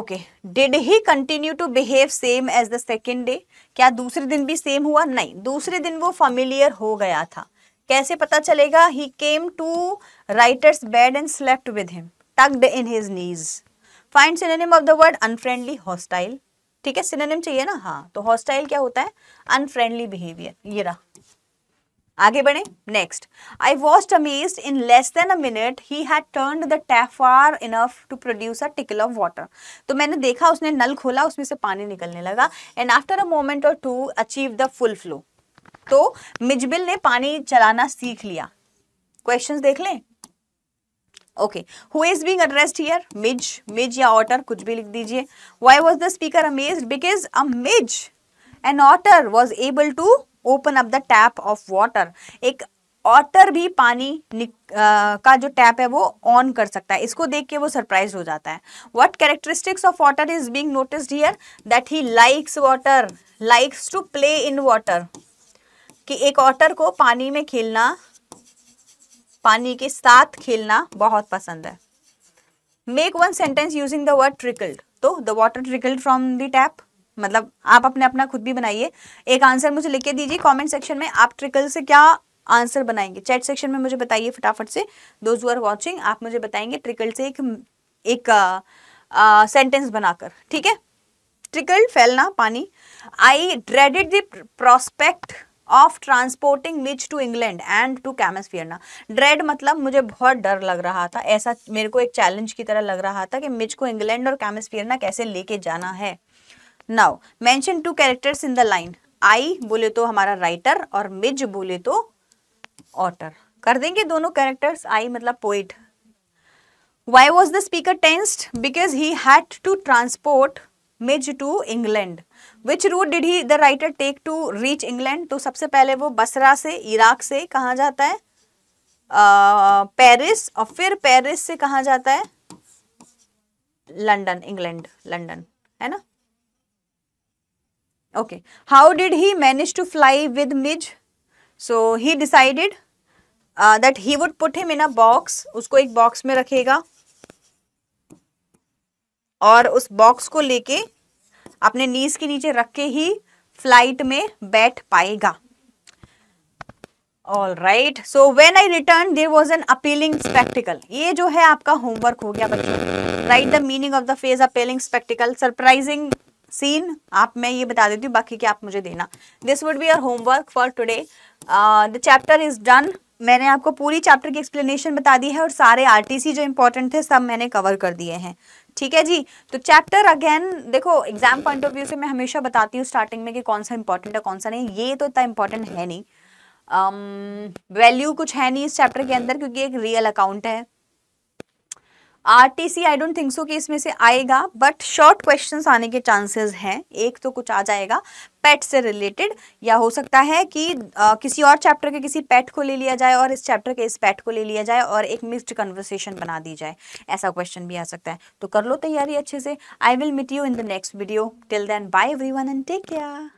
okay. Did he continue to behave same as the second day? क्या दूसरे दिन भी सेम हुआ? नहीं, दूसरे दिन वो फेमिलियर हो गया था। कैसे पता चलेगा? He came to writer's bed and slept with him tucked in his knees. Find synonym of the word unfriendly, hostile, ठीक है, सिनोनिम चाहिए ना, हाँ। तो हॉस्टाइल क्या होता है? अनफ्रेंडली बिहेवियर, ये रहा। आगे बढ़े, next. I was amazed, in less than a minute he had turned the tap far enough to produce a trickle of water. तो मैंने देखा उसने नल खोला, उसमें से पानी निकलने लगा। And after a moment or two achieve the full flow. तो मिजबिल ने पानी चलाना सीख लिया। क्वेश्चंस देख लें, okay. Who is being addressed here? मिज, मिज या ऑटर, कुछ भी लिख दीजिए। Why was the speaker amazed? Because a Mizo an otter was able to open up the tap of water. एक ऑटर भी पानी का जो टैप है वो ऑन कर सकता है, इसको देख के वो सरप्राइज हो जाता है। What characteristics of otter is being noticed here? That he likes water, likes to play in water, कि एक ऑटर को पानी में खेलना, पानी के साथ खेलना बहुत पसंद है। Make one sentence using the word trickled. तो the water trickled from the tap, मतलब आप अपने अपना खुद भी बनाइए। एक आंसर मुझे लिख के दीजिए कमेंट सेक्शन में, आप ट्रिकल से क्या आंसर बनाएंगे। चैट सेक्शन में मुझे बताइए फटाफट से, दोज हू आर वॉचिंग आप मुझे बताएंगे ट्रिकल्ड से एक सेंटेंस बनाकर, ठीक है। ट्रिकल्ड, फैलना, पानी। I dreaded the prospect of transporting Mizo to England and to Camusfearna. Dread मतलब मुझे बहुत डर लग रहा था, ऐसा मेरे को एक चैलेंज की तरह लग रहा था कि मिज को इंग्लैंड और कैमसफियरना कैसे लेके जाना है। Now mention two characters in the line. आई बोले तो हमारा राइटर और मिज बोले तो ऑटर, कर देंगे दोनों कैरेक्टर्स। आई मतलब poet. Why was the speaker tensed? Because he had to transport Mij to England. Which route did he the writer take to reach England? तो सबसे पहले वो बसरा से, इराक से कहाँ जाता है? पेरिस, और फिर पेरिस से कहाँ जाता है? लंदन, इंग्लैंड, लंदन, है ना? Okay, how did he manage to fly with Mij? So he decided that he would put him in a box, उसको एक बॉक्स में रखेगा और उस बॉक्स को लेके अपने नीज के नीचे रख के ही फ्लाइट में बैठ पाएगा. All right, so when I return there was an appealing spectacle. ये जो है आपका होमवर्क हो गया बच्चों. Right the meaning of the phrase appealing spectacle, surprising scene. आप मैं ये बता देती हूँ, बाकी क्या आप मुझे देना. This would be your homework for today. The chapter is done. मैंने आपको पूरी चैप्टर की एक्सप्लेनेशन बता दी है और सारे आरटीसी जो इम्पोर्टेंट थे सब मैंने कवर कर दिए हैं. ठीक है जी. तो चैप्टर अगेन देखो, एग्जाम पॉइंट ऑफ व्यू से मैं हमेशा बताती हूँ स्टार्टिंग में कि कौन सा इंपॉर्टेंट है कौन सा नहीं. ये तो इतना इम्पोर्टेंट है नहीं, वैल्यू कुछ है नहीं इस चैप्टर के अंदर, क्योंकि एक रियल अकाउंट है. RTC I don't think so कि इसमें से आएगा, बट शॉर्ट क्वेश्चंस आने के चांसेस हैं. एक तो कुछ आ जाएगा पेट से रिलेटेड, या हो सकता है कि किसी और चैप्टर के किसी पेट को ले लिया जाए और इस चैप्टर के इस पेट को ले लिया जाए और एक मिक्स्ड कन्वर्सेशन बना दी जाए. ऐसा क्वेश्चन भी आ सकता है. तो कर लो तैयारी अच्छे से. I will meet you in the next video. Till then bye everyone and take care.